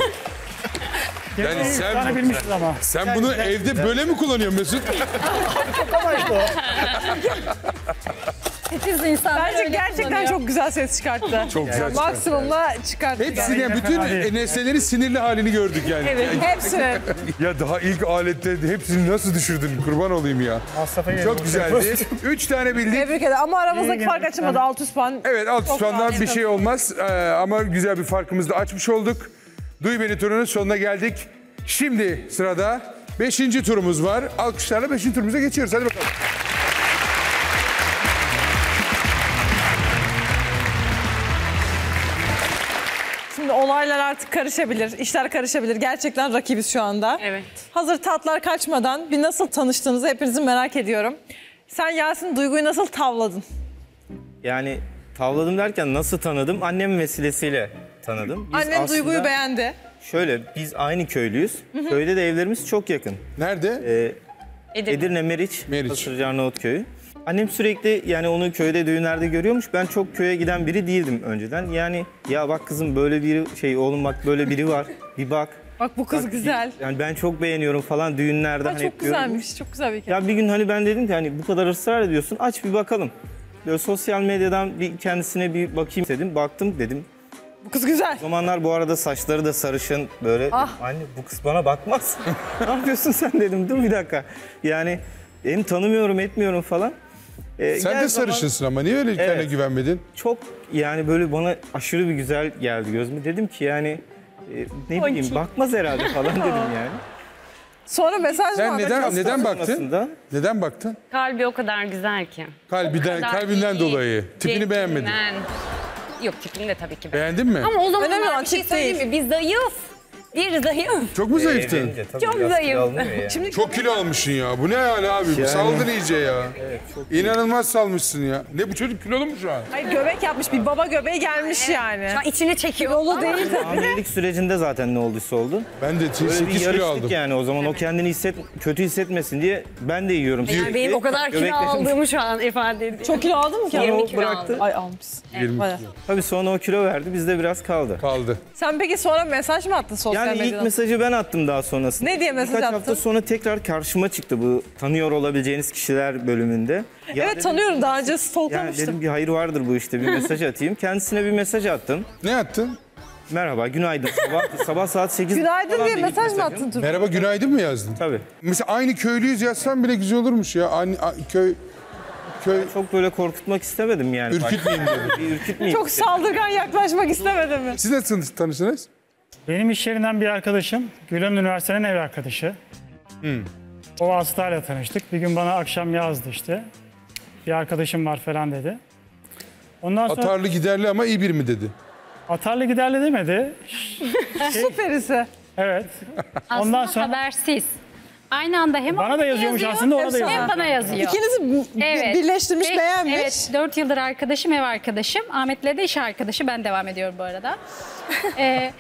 Yani sen bilmiştin ama. Sen bunu evde böyle mi kullanıyorsun Mesut? Çok amaçlı o. Bence gerçekten çok güzel ses çıkarttı. Çok güzel çıkarttı. Maksimumla çıkarttı. Hepsini, bütün nesnelerin sinirli halini gördük yani. Evet, hepsini. Ya daha ilk alette hepsini nasıl düşürdün? Kurban olayım ya. Çok güzeldi. Üç tane bildik. Tebrik ederim ama aramızdaki fark açılmadı. altı yüz puan. Evet, altı yüz puandan bir şey olmaz. Ama güzel bir farkımızı da açmış olduk. Duy Beni turunun sonuna geldik. Şimdi sırada beşinci turumuz var. Alkışlarla beşinci turumuza geçiyoruz. Hadi bakalım. olaylar artık karışabilir, işler karışabilir. Gerçekten rakibiz şu anda. Evet. Hazır tatlar kaçmadan bir nasıl tanıştığınızı hepinizi merak ediyorum. Sen Yasin, Duygu'yu nasıl tavladın? Yani tavladım derken nasıl tanıdım? Annem vesilesiyle tanıdım. Biz Annem Duygu'yu beğendi. Şöyle, biz aynı köylüyüz. Hı hı. Köyde de evlerimiz çok yakın. Nerede? Ee, Edirne. Edirne, Meriç, Meriç. Asırcı Arnavut köyü. Annem sürekli yani onu köyde, düğünlerde görüyormuş. Ben çok köye giden biri değildim önceden. Yani ya bak kızım böyle biri, şey oğlum bak böyle biri var. Bir bak. Bak bu kız bak, güzel. Yani ben çok beğeniyorum falan düğünlerde. Ha, hani çok güzelmiş, çok güzel bir kere. Ya bir gün hani ben dedim ki hani bu kadar ısrar ediyorsun aç bir bakalım. Böyle sosyal medyadan bir kendisine bir bakayım dedim. Baktım dedim. Bu kız güzel. O zamanlar bu arada saçları da sarışın böyle. Ah. Dedim, anne bu kız bana bakmaz. Ne yapıyorsun sen dedim. Dur bir dakika. Yani hem tanımıyorum etmiyorum falan. Ee, Sen de sarışınsın zaman, ama niye öyle kendine evet, güvenmedin? Çok yani böyle bana aşırı bir güzel geldi gözüme. Dedim ki yani e, ne on iki bileyim bakmaz herhalde falan dedim yani. Sonra mesaj var. Neden, neden baktın? Neden baktın? Kalbi o kadar güzel ki. Kalbiden, kalbinden iyi, dolayı. Tipini beğenmedin. Yok tipini de tabii ki beğendim. Beğendin mi? Ama o zamanlar bir şey söyleyeyim mi? Biz zayıf. Bir zayıf. Çok mu zayıftın? E, çok zayıf. Şimdi çok kilo almışsın ya. Bu ne hali abi? Yani. Saldın iyice ya. Evet, İnanılmaz iyi. Salmışsın ya. Ne bu çocuk kilolu mu şu an? Hayır göbek yapmış. Bir baba göbeği gelmiş evet, yani. Şu an içine çekiyor. Kilolu değil. Hamilelik sürecinde zaten ne olduysa oldu. Ben de sekiz kilo aldım. Yani o zaman evet, o kendini hisset, kötü hissetmesin diye ben de yiyorum. Yani yani benim o kadar kilo aldığımı şu an ifade ediyorum. Çok kilo aldın mı ki? yirmi kilo bıraktı. Ay almışsın. Evet. yirmi kilo. Tabii sonra o kilo verdi. Bizde biraz kaldı. Kaldı. Sen peki sonra mesaj mı attın sosyal? Yani ilk mesajı ben attım daha sonrasında. Ne diye mesaj attın? Birkaç hafta sonra tekrar karşıma çıktı bu tanıyor olabileceğiniz kişiler bölümünde. Ya evet dedim, tanıyorum daha önce stalklamıştım. Ya dedim bir hayır vardır bu işte bir mesaj atayım. Kendisine bir mesaj attım. Ne attın? Merhaba günaydın sabah, sabah saat sekiz. Günaydın diye mesaj mı attın? Dur. Merhaba günaydın mı yazdın? Tabii. Mesela aynı köylüyüz yazsan bile güzel olurmuş ya. Aynı köy... Köy... Ben çok böyle korkutmak istemedim yani. Ürkütmeyeyim dedim. Ürkütmeyeyim. Çok saldırgan yaklaşmak istemedim mi? Siz nasıl tanıştınız? Benim iş yerinden bir arkadaşım, Gülhan Üniversitesi'nin ev arkadaşı. Hmm. O vasıtayla tanıştık. Bir gün bana akşam yazdı işte. Bir arkadaşım var falan dedi. Ondan sonra... Atarlı giderli ama iyi bir mi dedi? Atarlı giderli demedi. şey... Süperisi. Evet. Ondan sonra habersiz. Aynı anda hem bana da yazıyormuş yazıyor, aslında ona da yazıyor. Hem bana yazıyor. İkinizi evet, birleştirmiş, Be beğenmiş. Evet, dört yıldır arkadaşım, ev arkadaşım. Ahmet'le de iş arkadaşı. Ben devam ediyorum bu arada. ee,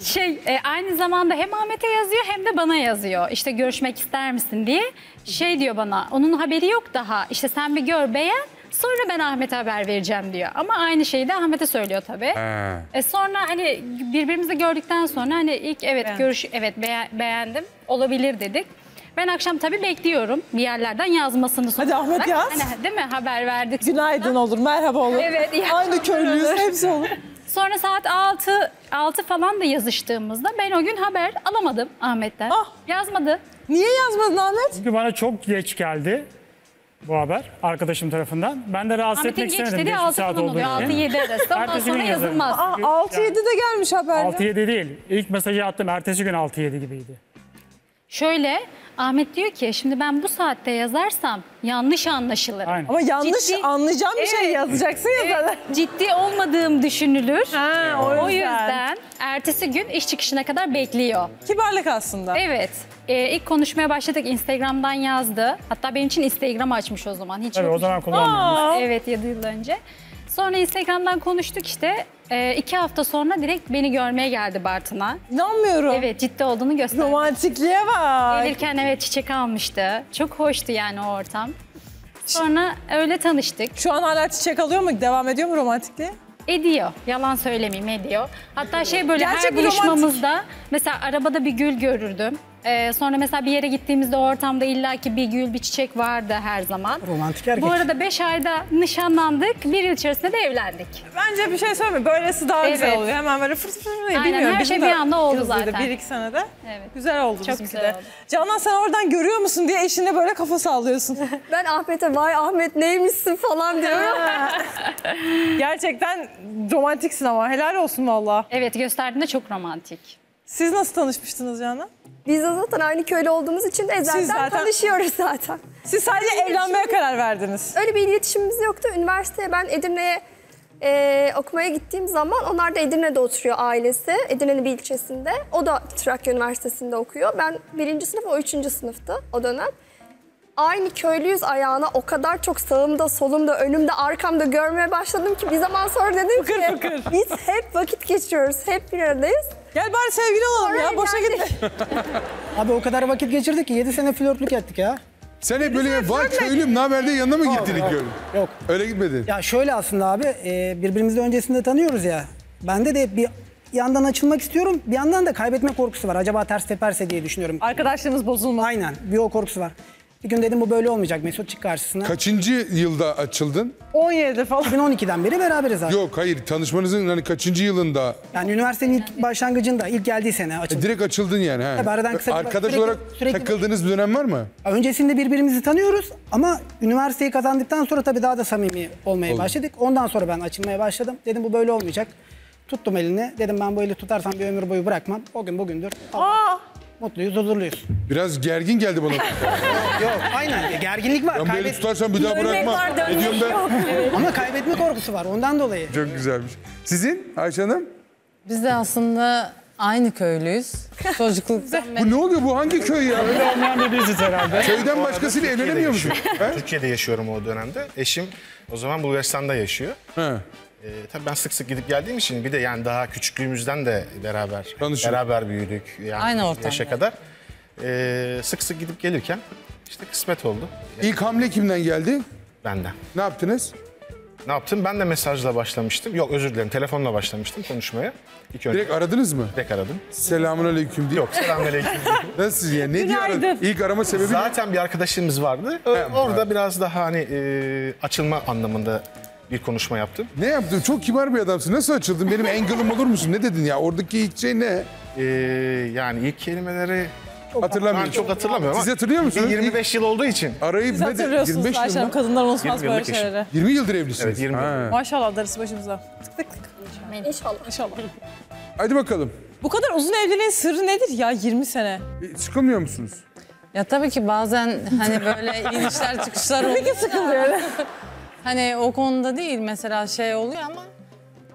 şey e, aynı zamanda hem Ahmet'e yazıyor hem de bana yazıyor. İşte görüşmek ister misin diye. Şey diyor bana, onun haberi yok daha. İşte sen bir gör, beğen. Sonra ben Ahmet'e haber vereceğim diyor. Ama aynı şeyi de Ahmet'e söylüyor tabii. E sonra hani birbirimizi gördükten sonra hani ilk evet beğendim. görüş evet be beğendim. Olabilir dedik. Ben akşam tabii bekliyorum bir yerlerden yazmasını sorarak. Hadi Ahmet yaz. Hani, değil mi? Haber verdik. Günaydın sonra olur, merhaba olur. Evet. Aynı köylüyüz, hepsi olur. Sonra saat altı falan da yazıştığımızda ben o gün haber alamadım Ahmet'ten. Ah. Yazmadı. Niye yazmadın Ahmet? Çünkü bana çok geç geldi bu haber arkadaşım tarafından. Ben de rahatsız Ahmet'in etmek istemedim. Ahmet'in geç dediği altı oluyor. altı yedi arası. Ondan sonra yazılmaz. altı yedide gelmiş haber. altı yedi değil. İlk mesajı attım. Ertesi gün altı yedi gibiydi. Şöyle... Ahmet diyor ki şimdi ben bu saatte yazarsam yanlış anlaşılır. Ama yanlış ciddi, anlayacağım bir evet, şey yazacaksın ya zaten. Evet, ciddi olmadığım düşünülür. Ha, o yüzden. O yüzden ertesi gün iş çıkışına kadar bekliyor. Kibarlık aslında. Evet. E, ilk konuşmaya başladık. Instagram'dan yazdı. Hatta benim için Instagram açmış o zaman. Hiç evet yok. O zaman kullanmıyordum. Evet yedi yıl önce. Sonra Instagram'dan konuştuk işte. Ee, iki hafta sonra direkt beni görmeye geldi Bartın'a. İnanmıyorum. Evet ciddi olduğunu gösterdi. Romantikliğe bak. Gelirken evet çiçek almıştı. Çok hoştu yani o ortam. Sonra öyle tanıştık. Şu an hala çiçek alıyor mu? Devam ediyor mu romantikliğe? Ediyor. Yalan söylemeyeyim ediyor. Hatta şey böyle gerçek her buluşmamızda romantik. Mesela arabada bir gül görürdüm. Ee, sonra mesela bir yere gittiğimizde o ortamda illaki bir gül, bir çiçek vardı her zaman. Romantik erkek. Bu arada beş ayda nişanlandık, bir yıl içerisinde de evlendik. Bence bir şey söyleme, böylesi daha evet, güzel oluyor. Hemen böyle fırs fırs fırs bilmiyorum. Aynen, her şey bir anda oldu zaten. Bir iki senede. Evet. Güzel oldu çok bizimki güzel de. Oldu. Canan sen oradan görüyor musun diye eşine böyle kafa sallıyorsun. Ben Ahmet'e vay Ahmet neymişsin falan diyorum. Gerçekten romantiksin ama helal olsun valla. Evet gösterdiğinde çok romantik. Siz nasıl tanışmıştınız Canan? Biz de zaten aynı köylü olduğumuz için ezelden zaten... tanışıyoruz zaten. Siz sadece evlenmeye karar verdiniz. Öyle bir iletişimimiz yoktu. Üniversiteye ben Edirne'ye Ee, okumaya gittiğim zaman onlar da Edirne'de oturuyor ailesi. Edirne'nin bir ilçesinde. O da Trakya Üniversitesi'nde okuyor. Ben birinci sınıf, o üçüncü sınıftı o dönem. Aynı köylüyüz ayağına o kadar çok sağımda, solumda, önümde, arkamda görmeye başladım ki bir zaman sonra dedim ki fıkır fıkır. Biz hep vakit geçiyoruz, hep bir aradayız. Gel bari sevgili olalım ya, boşa gitme. Abi o kadar vakit geçirdik ki yedi sene flörtlük ettik ya. Sen hep böyle var köylüm, naber diye yanına mı gittin ilk görün? Yok. Öyle gitmedin. Ya şöyle aslında abi, birbirimizi öncesinde tanıyoruz ya. Bende de hep bir yandan açılmak istiyorum, bir yandan da kaybetme korkusu var. Acaba ters teperse diye düşünüyorum. Arkadaşlığımız bozulmaz. Aynen, bir o korkusu var. Bir gün dedim bu böyle olmayacak, Mesut çık karşısına. Kaçıncı yılda açıldın? on yedi falan. iki bin on ikiden beri beraberiz abi. Yok hayır, tanışmanızın hani kaçıncı yılında? Yani üniversitenin ilk başlangıcında, ilk geldiği sene açıldım. E, direkt açıldın yani. He. Tabii aradan kısa bir arkadaş olarak sürekli takıldığınız bir dönem var mı? Öncesinde birbirimizi tanıyoruz ama üniversiteyi kazandıktan sonra tabii daha da samimi olmaya Olur. başladık. Ondan sonra ben açılmaya başladım. Dedim bu böyle olmayacak. Tuttum elini. Dedim ben bu eli tutarsam bir ömür boyu bırakmam. O gün bugündür. Aa! Mutluyuz, huzurluyuz. Biraz gergin geldi bana. Yok, aynen. Gerginlik var. Ben kaybet... böyle tutarsan bir daha bırakma. Ediyorum ben. Ama kaybetme korkusu var, ondan dolayı. Çok güzelmiş. Sizin Ayşe Hanım? Biz de aslında aynı köylüyüz. Çocukluktan beri. Bu ne oluyor? Bu hangi köy ya? Öyle olmayan birisiz herhalde. Köyden başkasıyla evlenemiyor musun? Türkiye'de yaşıyorum o dönemde. Eşim o zaman Bulgaristan'da yaşıyor. He. Ee, tabii ben sık sık gidip geldiğim için bir de yani daha küçüklüğümüzden de beraber Tanışın. beraber büyüdük yani aynı yaşa kadar ee, sık sık gidip gelirken işte kısmet oldu. İlk hamle kimden geldi? Benden. Ne yaptınız? Ne yaptım? Ben de mesajla başlamıştım. Yok özür dilerim, telefonla başlamıştım konuşmaya. İlk önce. Direkt aradınız mı? Direkt aradım. Selamünaleyküm diye. Yok selamünaleyküm. Nasıl ya? Ne diye aradın? İlk arama sebebi zaten mi? Bir arkadaşımız vardı. He, Orada abi. biraz daha hani e, açılma anlamında bir konuşma yaptım. Ne yaptın? Çok kibar bir adamsın. Nasıl açıldın? Benim angle'ım olur musun? Ne dedin ya? Oradaki ilk şey ne? Ee, yani ilk kelimeleri hatırlamıyorum. Ben çok hatırlamıyorum ama. Siz hatırlıyor musunuz? yirmi beş yıl olduğu için. Arayıp Siz ne hatırlıyorsunuz de, Ayşe Hanım. Kadınlar unutmaz böyle şeyleri. yirmi yıldır evlisiniz. Evet, yirmi yıldır. Maşallah darısı başımıza. Tık tık tık. İnşallah. İnşallah. İnşallah. Hadi bakalım. Bu kadar uzun evliliğin sırrı nedir ya? yirmi sene. E, sıkılmıyor musunuz? Ya tabii ki bazen hani böyle inişler çıkışlar oluyor. Tabii ki sıkılıyor. Hani o konuda değil mesela şey oluyor ama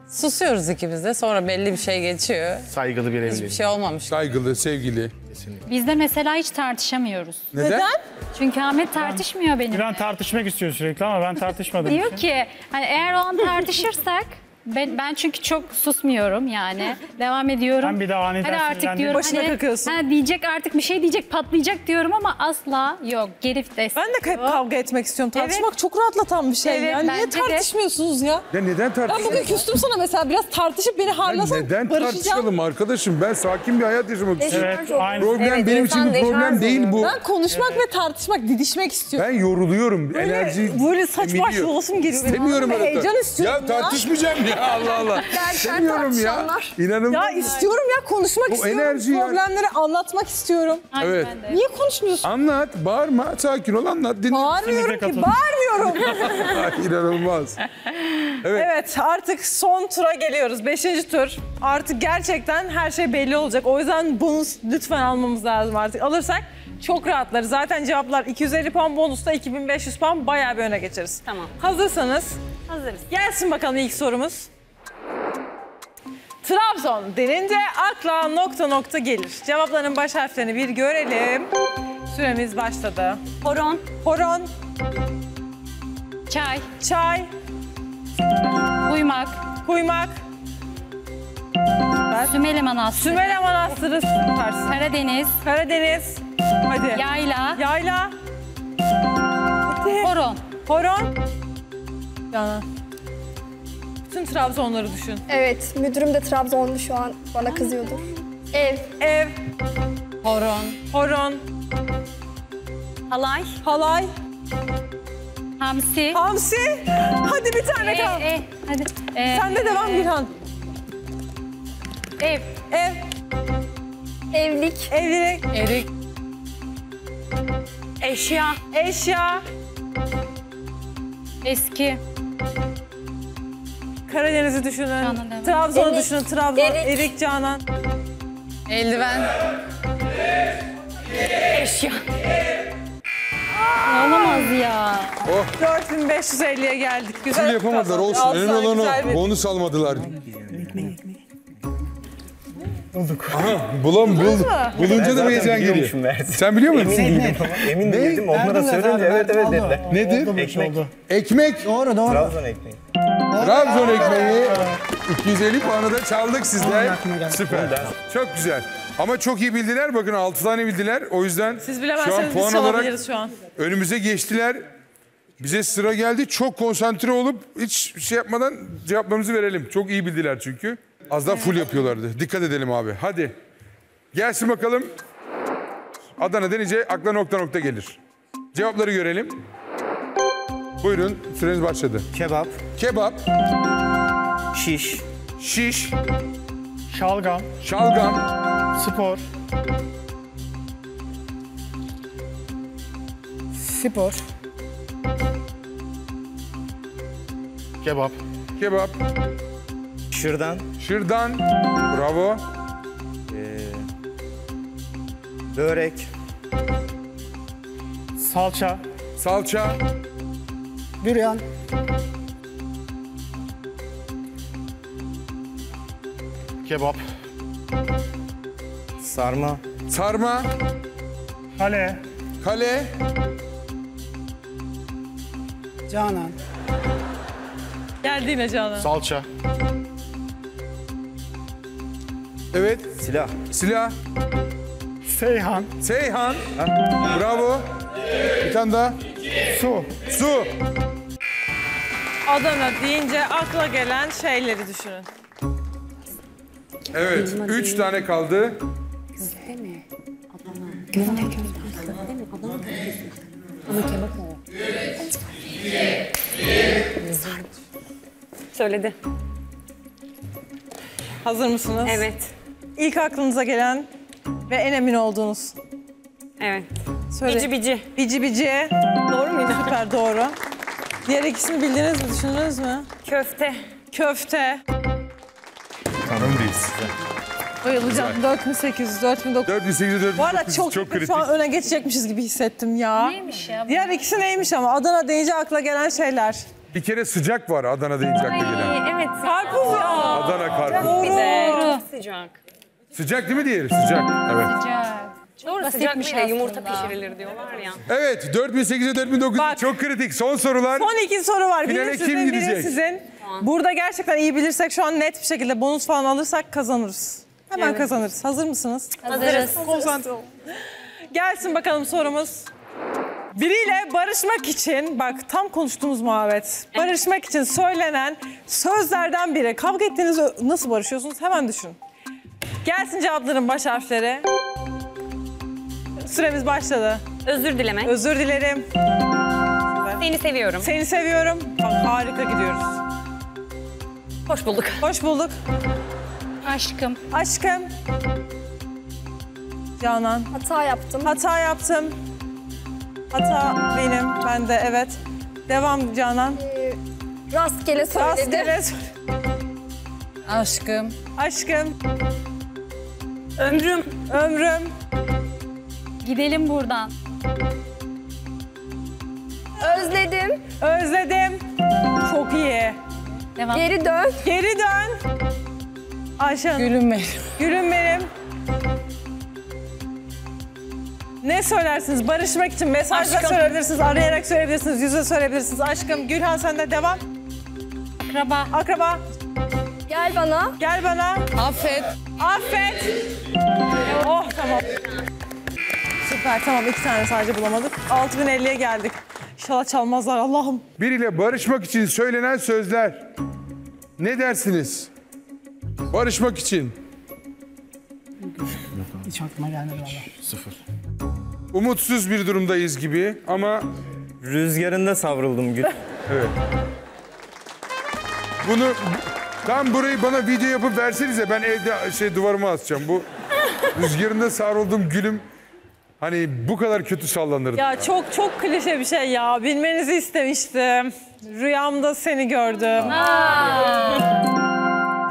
susuyoruz ikimiz de, sonra belli bir şey geçiyor. Saygılı bir evlilik. Hiçbir şey olmamış. Saygılı, sevgili. Kesinlikle. Biz de mesela hiç tartışamıyoruz. Neden? Neden? Çünkü Ahmet tartışmıyor benimle. Gülhan tartışmak istiyor sürekli ama ben tartışmadım. Diyor için. ki hani eğer o an tartışırsak ben, ben çünkü çok susmuyorum yani. Devam ediyorum. Ben bir daha aniden hani artık diyorum, başına hani, takıyorsun. Hani diyecek artık bir şey diyecek, patlayacak diyorum ama asla yok. Gerif desin. Ben de hep kavga etmek istiyorum. Tartışmak evet. çok rahatlatan bir şey. Evet, yani. Niye tartışmıyorsunuz de. ya? Ya neden tartışıyorsunuz? Ben bugün küstüm sana mesela, biraz tartışıp beni harlasan barışacağım. Neden tartışalım arkadaşım? Ben sakin bir hayat yaşamak istiyorum. Evet, problem evet, benim için bir problem değil bu. Ben konuşmak evet. ve tartışmak, didişmek istiyorum. Ben yoruluyorum. Böyle, enerji böyle saç baş yolasım geliyor. İstemiyorum arada. Heyecan istiyorum. Ya tartışmayacağım ya. Ya Allah Allah. İstemiyorum ya. İnanın. Ya istiyorum ya, konuşmak bu istiyorum. Enerjiyi problemleri yani. anlatmak istiyorum. Aynen evet. Niye konuşmuyorsun? Anlat, bağırma, sakin ol, anlat. Dinle. Bağırmıyorum ki, bağırmıyorum. İnanılmaz. Evet. Evet, artık son tura geliyoruz. Beşinci tur. Artık gerçekten her şey belli olacak. O yüzden bonus lütfen almamız lazım artık. Alırsak çok rahatlarız. Zaten cevaplar iki yüz elli puan, bonusta iki bin beş yüz puan, bayağı bir öne geçeriz. Tamam. Hazırsanız. Hazırız. Gelsin bakalım ilk sorumuz. Trabzon denince akla nokta nokta gelir. Cevapların baş harflerini bir görelim. Süremiz başladı. Horon. Horon. Çay. Çay. Uyumak. Uyumak. Sümele Manastırı. Sümele Manastırı. Süpersin. Karadeniz. Karadeniz. Hadi. Yayla. Yayla. Hadi. Horon. Horon. Canan. Bütün Trabzonları düşün. Evet, müdürüm de Trabzonlu şu an. Bana kızıyordur. Ev. Ev. Horon. Horon. Halay. Halay. Hamsi. Hamsi. Hadi bir tane kal. E, e, hadi. E, Sen de devam e, Gülhan. Ev. Ev. Evlilik. Evlilik. Erik. Eşya. Eşya. Eski. Karadeniz'i düşünün, Trabzon'u düşünün, Trabzon, Erik, Erik Canan. Eldiven. Eşya. Olamaz ya. Oh. dört bin beş yüz elliye geldik. Güzel yapamadılar. Olsun. En olanı bonus almadılar. Bulduk. Aha, bulam, bul, bulunca da bir heyecan geliyor. Sen biliyor musun? Emin değildim. Emin değildim. Onlara söyleyince evet evet dediler. Nedir? Ekmek. Ekmek. Doğru doğru. Trabzon ekmeği. Trabzon ekmeği. iki yüz elli puanı da çaldık sizden. Süper. Çok güzel. Ama çok iyi bildiler. Bakın altı tane bildiler. O yüzden siz şu an puan olarak şu an önümüze geçtiler. Bize sıra geldi. Çok konsantre olup hiç şey yapmadan cevaplarımızı verelim. Çok iyi bildiler çünkü. Az daha full yapıyorlardı. Dikkat edelim abi. Hadi. Gelsin bakalım. Adana denince akla nokta nokta gelir. Cevapları görelim. Buyurun. Süreniz başladı. Kebap. Kebap. Şiş. Şiş. Şalgam. Şalgam. Spor. Spor. Kebap. Kebap. Şırdan. Şırdan. Bravo. Ee, börek. Salça. Salça. Büryan. Kebap. Sarma. Sarma. Kale. Kale. Canan. Geldi yine Canan. Salça. Evet. Silah. Silah. Seyhan. Seyhan. Ha? Bravo. Bir tane daha. Su. Su. Adana deyince akla gelen şeyleri düşünün. Evet. Üç tane kaldı. Köfte mi? Adana. Köfte köfte. Köfte mi? Adana köfte. Ama kebap o. Söyledi. Hazır mısınız? Evet. İlk aklınıza gelen ve en emin olduğunuz. Evet. Söyle. Bici bici. Bici bici. Doğru muydu? Süper doğru. Diğer ikisini bildiniz mi? Düşündünüz mü? Köfte. Köfte. Tanım değil size. Bayılacağım. dört bin sekiz yüz, dört bin dokuz yüz. dört bin sekiz yüz, dört bin dokuz yüz. Bu arada çok, çok kritik. Şu an öne geçecekmişiz gibi hissettim ya. Neymiş ya? Diğer ikisi neymiş ama? Adana deyince akla gelen şeyler. Bir kere sıcak var Adana deyince akla gelen. Evet. Karpuz ya. Adana karpuz. Bir de çok sıcak. Sıcak değil mi diğeri? Sıcak. Evet. Sıcak. Doğru sıcak bir şey. Yumurta pişirilir diyorlar ya. Evet. dört bin sekiz yüz, dört bin dokuz yüz çok kritik. Son sorular. Son iki soru var. Biri sizin, biri sizin. Burada gerçekten iyi bilirsek şu an net bir şekilde bonus falan alırsak kazanırız. Hemen evet. Kazanırız. Hazır mısınız? Hazırız. Konsantre olun. Gelsin bakalım sorumuz. Biriyle barışmak için, bak tam konuştuğumuz muhabbet, barışmak için söylenen sözlerden biri. Kavga ettiğiniz nasıl barışıyorsunuz? Hemen düşün. Gelsin cevapların baş harfleri. Süremiz başladı. Özür dilemek. Özür dilerim. Seni seviyorum. Seni seviyorum. Bak harika gidiyoruz. Hoş bulduk. Hoş bulduk. Aşkım. Aşkım. Canan. Hata yaptım. Hata yaptım. Hata benim, ben de evet. Devam Canan. Ee, rastgele söyledi. Rastgele Aşkım. Aşkım. Ömrüm. Ömrüm. Gidelim buradan. Özledim. Özledim. Çok iyi. Devam. Geri dön. Geri dön. Ayşe Hanım. Gülüm benim. Gülüm benim. Ne söylersiniz? Barışmak için mesajla aşkım. Söyleyebilirsiniz, arayarak söyleyebilirsiniz, yüzle söyleyebilirsiniz. Aşkım, Gülhan sen de devam. Akraba. Akraba. Gel bana. Gel bana. Affet. Affet. Oh tamam. Süper tamam iki tane sadece bulamadık. altı bin elliye geldik. İnşallah çalmazlar Allah'ım. Biriyle barışmak için söylenen sözler. Ne dersiniz? Barışmak için. Hiç aklıma gelmedi valla. Sıfır. Umutsuz bir durumdayız gibi ama... Rüzgarında savrıldım Gül. Evet. Bunu... Tam burayı bana video yapıp versenize ben evde şey duvarıma asacağım. Bu rüzgarında savrıldım Gül'üm. Hani bu kadar kötü sallanırdı. Ya çok çok klişe bir şey ya. Bilmenizi istemiştim. Rüyamda seni gördüm.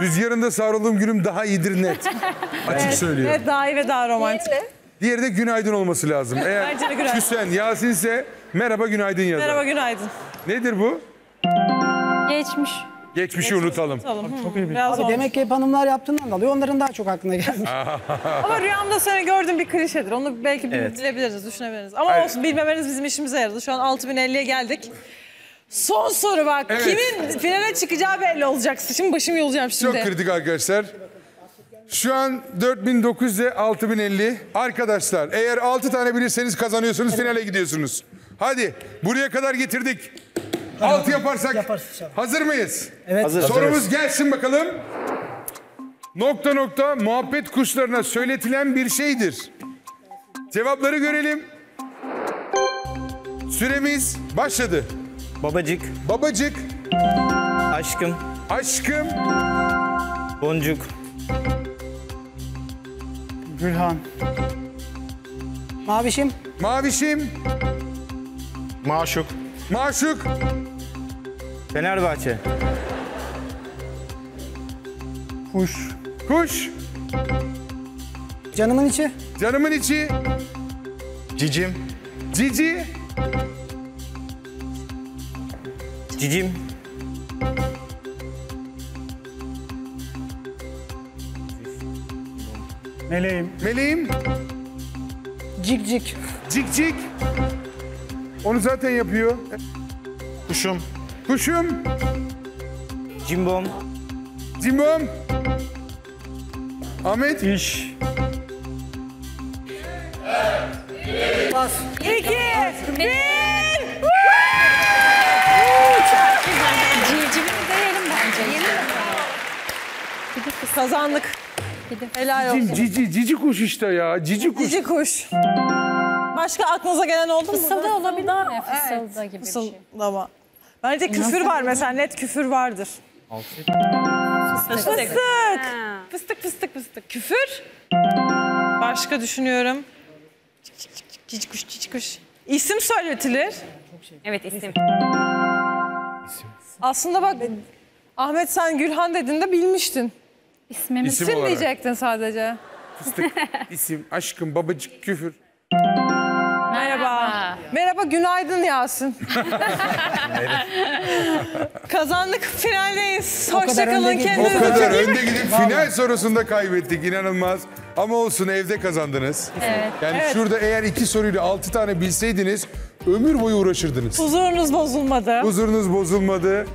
Rüzgarında savrıldım Gül'üm daha iyidir net. Açık evet, söylüyorum. Evet daha iyi ve daha romantik. Diğeri de günaydın olması lazım. Eğer Küsen Yasin'se Merhaba günaydın yazar. Merhaba günaydın. Nedir bu? Geçmiş. Geçmişi Geçmiş unutalım. unutalım. Bak, çok iyi bir abi, demek ki hep hanımlar yaptığından alıyor. Onların daha çok aklına gelmiş. Ama rüyamda seni gördüğüm bir klişedir. Onu belki evet. bilebiliriz, düşünebiliriz. Ama evet. olsun, bilmemeniz bizim işimize yaradı. Şu an altı bin elliye geldik. Son soru bak. Evet. Kimin finale çıkacağı belli olacak. Şimdi başımı yolacağım şimdi. Çok kritik arkadaşlar. Şu an dört bin dokuz yüze altı bin elli. Arkadaşlar eğer altı tane bilirseniz kazanıyorsunuz, evet. finale gidiyorsunuz. Hadi buraya kadar getirdik. altı yaparsak yaparsın. Hazır mıyız? Evet. Hazır. Sorumuz gelsin bakalım. Nokta nokta muhabbet kuşlarına söyletilen bir şeydir. Cevapları görelim. Süremiz başladı. Babacık. Babacık. Aşkım. Aşkım. Boncuk. Gülhan. Mavişim. Mavişim. Maşuk. Maşuk. Fenerbahçe. Kuş. Kuş. Canımın içi. Canımın içi. Cicim. Cici. Cicim. Meleğim. Meleğim. Cik cik. Cik cik. Onu zaten yapıyor. Kuşum. Kuşum. Cimbom. Cimbom. Ahmet. İş. Bas. İki. İki. Bir. Çok güzel. Cicimi diyelim bence. Gidip kazandık. Gidip. Helal olsun. Cici, cici kuş işte ya. Cici kuş. Cici kuş. Başka aklınıza gelen oldu mu? Fısılda olabilir mi? Fısılda gibi bir şey. Fısıldama. Bence küfür var mesela, net küfür vardır. Fıstık. Fıstık, fıstık, fıstık. Küfür. Başka düşünüyorum. Cici kuş, cici kuş. İsim söyletilir. Evet, isim. Aslında bak, Ahmet sen Gülhan dediğinde bilmiştin. İsmini diyecektin sadece. Fıstık, isim, aşkım, babacık, küfür. Merhaba. Merhaba, günaydın Yasin. Kazandık, finaldeyiz. Hoşçakalın kendinize. O kadar önde gidip final sorusunda kaybettik, inanılmaz. Ama olsun, evde kazandınız. Evet. Yani evet. şurada eğer iki soruyla altı tane bilseydiniz, ömür boyu uğraşırdınız. Huzurunuz bozulmadı. Huzurunuz bozulmadı.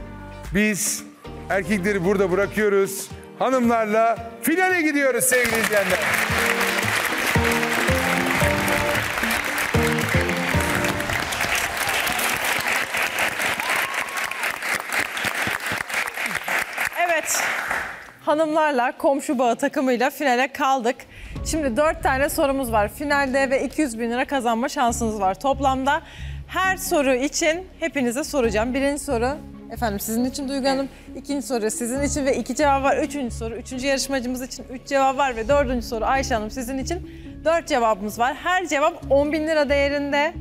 Biz erkekleri burada bırakıyoruz. Hanımlarla finale gidiyoruz sevgili izleyenler. Hanımlarla Komşu Bağ takımıyla finale kaldık. Şimdi dört tane sorumuz var finalde ve iki yüz bin lira kazanma şansınız var toplamda. Her soru için hepinize soracağım. Birinci soru efendim sizin için Duygu Hanım, ikinci soru sizin için ve iki cevap var. Üçüncü soru üçüncü yarışmacımız için üç cevap var ve dördüncü soru Ayşe Hanım sizin için dört cevabımız var. Her cevap on bin lira değerinde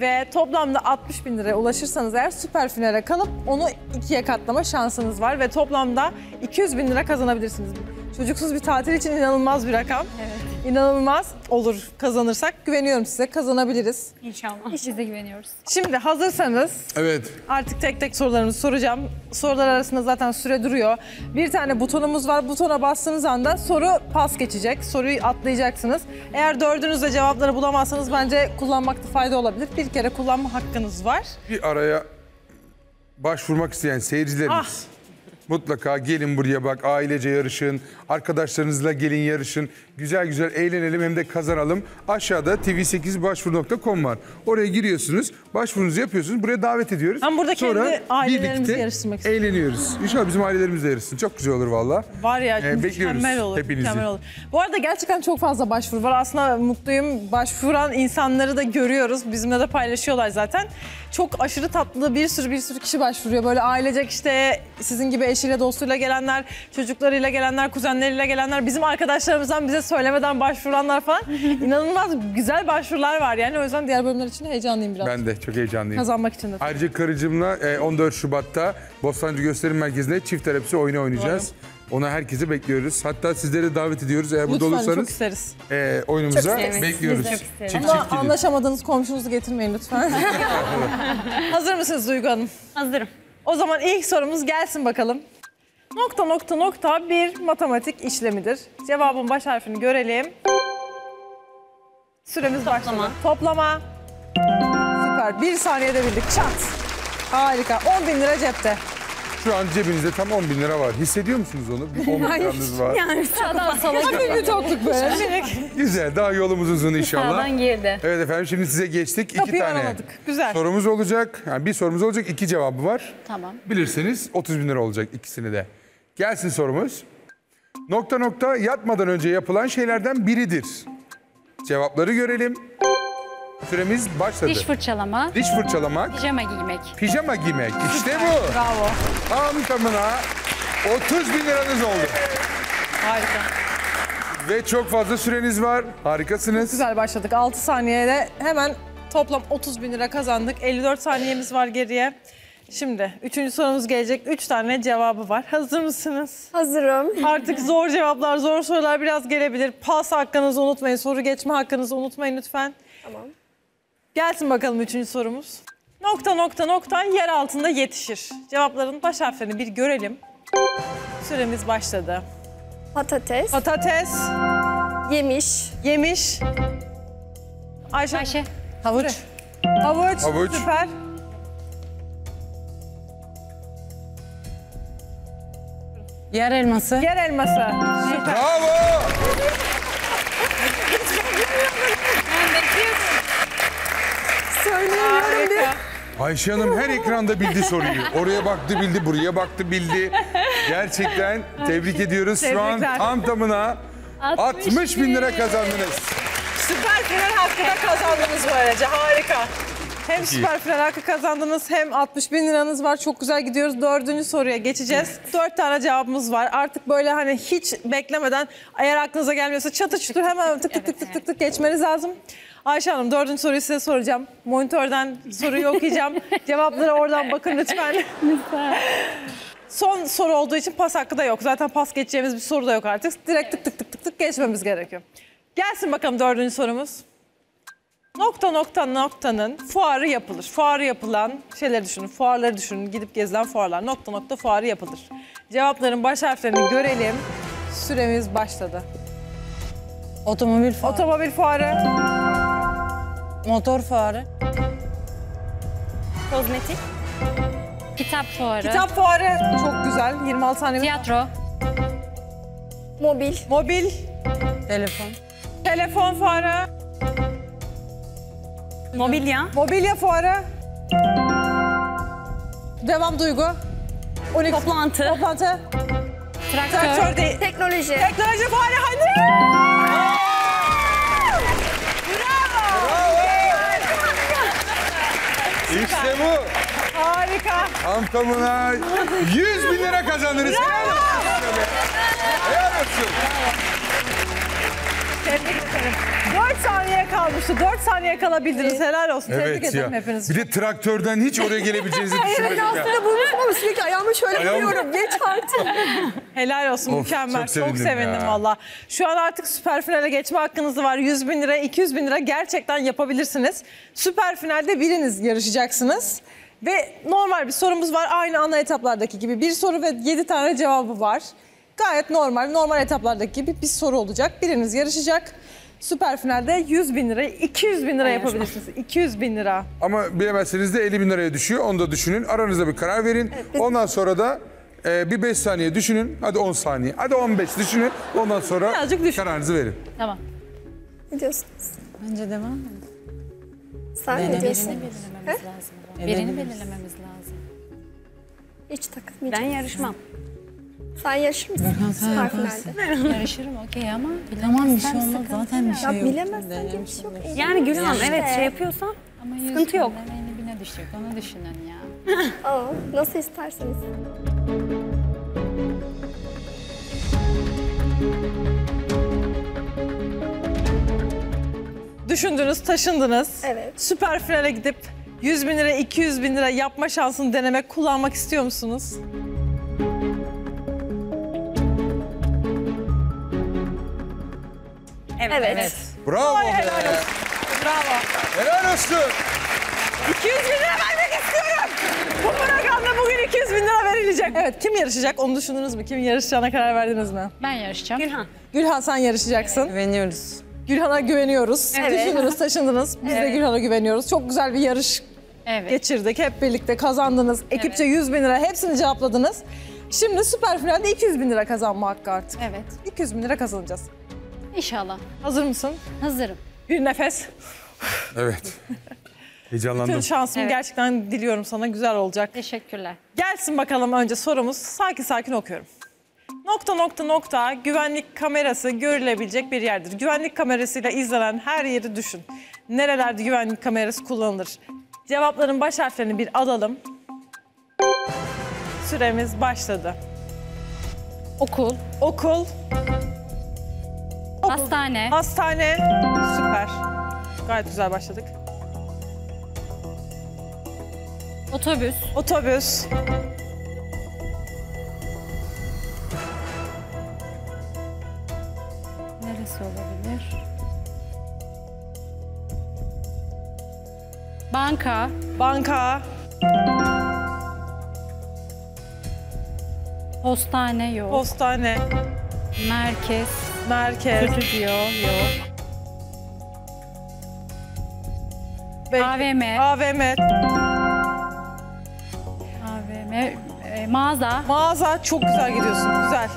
ve toplamda altmış bin liraya ulaşırsanız eğer süper finale kalıp onu ikiye katlama şansınız var ve toplamda iki yüz bin lira kazanabilirsiniz. Çocuksuz bir tatil için inanılmaz bir rakam. Evet. İnanılmaz olur kazanırsak. Güveniyorum size, kazanabiliriz. İnşallah. Biz de güveniyoruz. Şimdi hazırsanız evet. artık tek tek sorularımızı soracağım. Sorular arasında zaten süre duruyor. Bir tane butonumuz var. Butona bastığınız anda soru pas geçecek. Soruyu atlayacaksınız. Eğer dördünüz de cevapları bulamazsanız bence kullanmakta fayda olabilir. Bir kere kullanma hakkınız var. Bir araya başvurmak isteyen seyircilerimiz... Ah. Mutlaka gelin buraya bak, ailece yarışın, arkadaşlarınızla gelin yarışın, güzel güzel eğlenelim hem de kazanalım. Aşağıda tv sekiz başvuru nokta com var. Oraya giriyorsunuz, başvurunuzu yapıyorsunuz, buraya davet ediyoruz. Ben burada sonra kendi ailelerimizi yarıştırmak istiyorum. Eğleniyoruz. İnşallah bizim ailelerimiz de yarışsın. Çok güzel olur valla. Var ya, ee, mükemmel olur, hepinizi. Mükemmel olur. Bu arada gerçekten çok fazla başvuru var. Aslında mutluyum, başvuran insanları da görüyoruz. Bizimle de paylaşıyorlar zaten. Çok aşırı tatlı, bir sürü bir sürü kişi başvuruyor. Böyle ailecek işte sizin gibi eş eşiyle, dostuyla gelenler, çocuklarıyla gelenler, kuzenleriyle gelenler, bizim arkadaşlarımızdan bize söylemeden başvuranlar falan. İnanılmaz güzel başvurular var yani, o yüzden diğer bölümler için heyecanlıyım biraz. Ben de çok heyecanlıyım. Kazanmak için de. Ayrıca karıcımla on dört Şubat'ta Bostancı Gösterim Merkezi'nde çift terapisi oyunu oynayacağız. Doğru. Ona herkesi bekliyoruz. Hatta sizleri davet ediyoruz. Eğer burada olursanız çok isteriz. E, oyunumuza çok isteriz. Bekliyoruz. Çok isteriz. Çift, ama çift anlaşamadığınız komşunuzu getirmeyin lütfen. Hazır mısınız Duygu Hanım? Hazırım. O zaman ilk sorumuz gelsin bakalım. Nokta nokta nokta bir matematik işlemidir. Cevabın baş harfini görelim. Süremiz başladı. Toplama. Süper. Bir saniyede bildik. Çat. Harika. on bin lira cepte. Şu an cebinizde tam on bin lira var. Hissediyor musunuz onu? on bin liranız var. Yani sağdan sola gidiyor. Bir tokluk be. Güzel. Daha yolumuz uzun inşallah. Sağdan girdi. Evet efendim, şimdi size geçtik. Kapıyı iki tane anladık. Güzel. Sorumuz olacak. Yani bir sorumuz olacak. iki cevabı var. Tamam. Bilirseniz otuz bin lira olacak ikisini de. Gelsin sorumuz. Nokta nokta yatmadan önce yapılan şeylerden biridir. Cevapları görelim. Süremiz başladı. Diş fırçalama. Diş fırçalamak. Pijama giymek. Pijama giymek. İşte bu. Bravo. Tam tamına otuz bin liranız oldu. Harika. Ve çok fazla süreniz var. Harikasınız. Çok güzel başladık. altı saniyede hemen toplam otuz bin lira kazandık. elli dört saniyemiz var geriye. Şimdi üçüncü sorumuz gelecek. Üç tane cevabı var. Hazır mısınız? Hazırım. Artık zor cevaplar, zor sorular biraz gelebilir. Pas hakkınızı unutmayın. Soru geçme hakkınızı unutmayın lütfen. Tamam. Gelsin bakalım üçüncü sorumuz. Nokta nokta nokta yer altında yetişir. Cevapların baş harflerini bir görelim. Süremiz başladı. Patates. Patates. Yemiş. Yemiş. Ayşe. Ayşe. Havuç. Havuç. Havuç. Süper. Yer elması. Yer elması. Süper. Bravo. Ayşe Hanım her ekranda bildi soruyu. Oraya baktı bildi, buraya baktı bildi. Gerçekten tebrik ediyoruz. Şu an tam tamına altmış bin lira kazandınız. Süper final hakkı kazandınız böylece. Harika. Hem süper final hakkı kazandınız, hem altmış bin liranız var. Çok güzel gidiyoruz. Dördüncü soruya geçeceğiz. Dört tane cevabımız var. Artık böyle hani hiç beklemeden, eğer aklınıza gelmiyorsa çatır çutur hemen tık tık tık tık tık tık geçmeniz lazım. Ayşe Hanım, dördüncü soruyu size soracağım. Monitörden soruyu okuyacağım. Cevaplara oradan bakın lütfen. Lütfen. Son soru olduğu için pas hakkı da yok. Zaten pas geçeceğimiz bir soru da yok artık. Direkt tık tık tık tık tık geçmemiz gerekiyor. Gelsin bakalım dördüncü sorumuz. Nokta nokta noktanın fuarı yapılır. Fuarı yapılan şeyleri düşünün, fuarları düşünün. Gidip gezilen fuarlar. Nokta nokta fuarı yapılır. Cevapların baş harflerini görelim. Süremiz başladı. Otomobil fuarı. Otomobil fuarı. Motor fuarı. Kozmetik. Kitap fuarı. Kitap fuarı. Çok güzel. yirmi altı saniye. Tiyatro. Mobil. Mobil. Telefon. Telefon fuarı. Mobilya. Mobilya fuarı. Devam Duygu. on iki. Toplantı. Toplantı. Traktör. Traktör değil. Teknoloji. Teknoloji fuarı. Hadi. İşte bu. Harika. Tam tamına yüz bin lira kazandınız. Bravo. Helal olsun. Tebrik ederim. dört saniye kalmıştı. dört saniye kalabildiniz. Helal olsun. Evet, tebrik ederim hepiniz. Bir de traktörden hiç oraya gelebileceğinizi düşünmedim. Ben aslında bulmuşum ama sürekli ayağımı şöyle biliyorum. Geç artık. Helal olsun. Of, mükemmel. Çok sevindim, çok sevindim valla. Şu an artık süper finale geçme hakkınız var. yüz bin lira, iki yüz bin lira gerçekten yapabilirsiniz. Süper finalde biriniz yarışacaksınız. Ve normal bir sorumuz var. Aynı ana etaplardaki gibi bir soru ve yedi tane cevabı var. Gayet normal, normal etaplardaki gibi bir soru olacak. Biriniz yarışacak. Süper finalde yüz bin lira, iki yüz bin lira yapabilirsiniz. iki yüz bin lira. Ama bilemezseniz de elli bin liraya düşüyor. Onu da düşünün. Aranızda bir karar verin. Evet, biz... Ondan sonra da e, bir beş saniye düşünün. Hadi on saniye. Hadi on beş düşünün. Ondan sonra kararınızı verin. Tamam. Ne diyorsunuz? Bence devam mı? Sen ne diyorsun? Birini belirlememiz lazım. Birini belirlememiz lazım. Hiç takılmayacağım. Ben yarışmam. Sen yaşır mısın? Süper finalde. Yarışırım okey ama tamam bir şey olmaz zaten, bir şey yok. Ya bilemezsen bir şey yok. Yani Gülhan evet şey yapıyorsan sıkıntı yok. Ama yüzünden ne düşecek onu düşünün ya. Aa, nasıl isterseniz. düşündünüz, taşındınız. Evet. Süper finale gidip yüz bin lira, iki yüz bin lira yapma şansını denemek, kullanmak istiyor musunuz? Evet. Evet. Evet. Bravo. Oy, helal olsun. Bravo. Helal olsun. iki yüz bin lira vermek istiyorum. Bu programda bugün iki yüz bin lira verilecek. Evet, kim yarışacak? Onu düşündünüz mü? Kim yarışacağına karar verdiniz mi? Ben yarışacağım. Gülhan. Gülhan, sen yarışacaksın. Evet. Güveniyoruz. Gülhan'a güveniyoruz. Evet. Düşündünüz, taşındınız. Biz evet. de Gülhan'a güveniyoruz. Çok güzel bir yarış evet. geçirdik. Hep birlikte kazandınız. Ekipçe evet. yüz bin lira hepsini cevapladınız. Şimdi süper finalde iki yüz bin lira kazanma hakkı artık. Evet. iki yüz bin lira kazanacağız. İnşallah. Hazır mısın? Hazırım. Bir nefes. Evet. Heyecanlandım. Bütün şansımı evet. gerçekten diliyorum sana. Güzel olacak. Teşekkürler. Gelsin bakalım önce sorumuz. Sakin sakin okuyorum. Nokta nokta nokta güvenlik kamerası görülebilecek bir yerdir. Güvenlik kamerasıyla izlenen her yeri düşün. Nerelerde güvenlik kamerası kullanılır? Cevapların baş harflerini bir alalım. Süremiz başladı. Okul. Okul. Hastane. Hastane. Süper. Gayet güzel başladık. Otobüs. Otobüs. Neresi olabilir? Banka. Banka. Postane yok. Postane. Merkez. Merkez. Stüdyo yok. A V M. A V M. Mağaza. Mağaza, çok güzel gidiyorsun, güzel.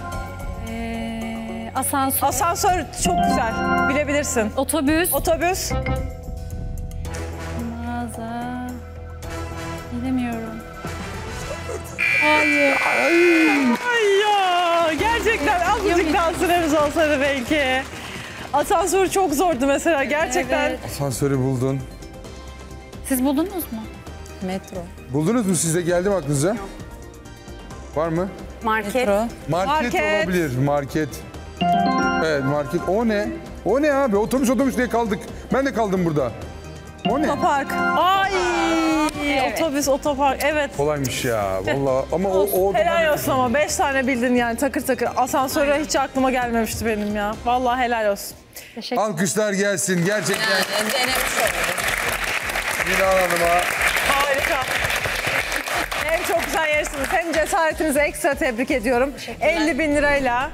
Ee, asansör. Asansör, çok güzel, bilebilirsin. Otobüs. Otobüs. Mağaza, bilemiyorum. Hayır. Ay. Ay ya, gerçekten azıcık daha süremiz olsaydı belki. Asansör çok zordu mesela, gerçekten. Evet. Asansörü buldun. Siz buldunuz mu? Metro. Buldunuz mu? Size geldi mi aklınıza? Yok. Var mı? Market. market. Market olabilir. Market. Evet, market. O ne? O ne abi? Otobüs otobüs diye kaldık. Ben de kaldım burada. O ne? Otopark. Ay! Evet. Otobüs, otopark. Evet. Kolaymış ya. Vallahi ama o... o helal olsun ama. Beş tane bildin yani takır takır. Asansöre hiç aklıma gelmemişti benim ya. Vallahi helal olsun. Teşekkür ederim. Alkışlar gelsin. Gerçekten. Yani denemiş olduk. Yine alalım ha. Harika. Hem çok güzel yarıştınız hem cesaretinizi ekstra tebrik ediyorum. elli bin lirayla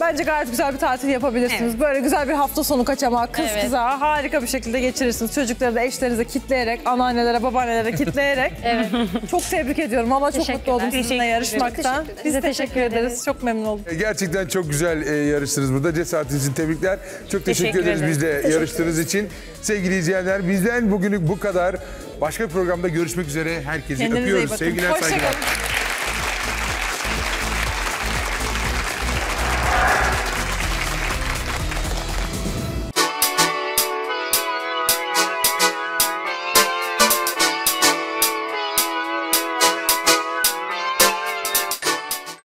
bence gayet güzel bir tatil yapabilirsiniz. Evet. Böyle güzel bir hafta sonu kaçamak, kız evet. kıza harika bir şekilde geçirirsiniz. Çocukları da eşlerinize kitleyerek, anneannelere, babaannelere kitleyerek. Evet. Çok tebrik ediyorum. Valla çok mutlu oldum sizinle yarışmaktan. Biz teşekkür, teşekkür ederiz. ederiz. Çok memnun oldum. Gerçekten çok güzel yarıştınız burada. Cesaretiniz için tebrikler. Çok teşekkür, teşekkür ederiz bizle yarıştığınız için. Sevgili izleyenler, bizden bugünlük bu kadar. Başka bir programda görüşmek üzere. Herkesi öpüyoruz. Sevgiler, saygılar.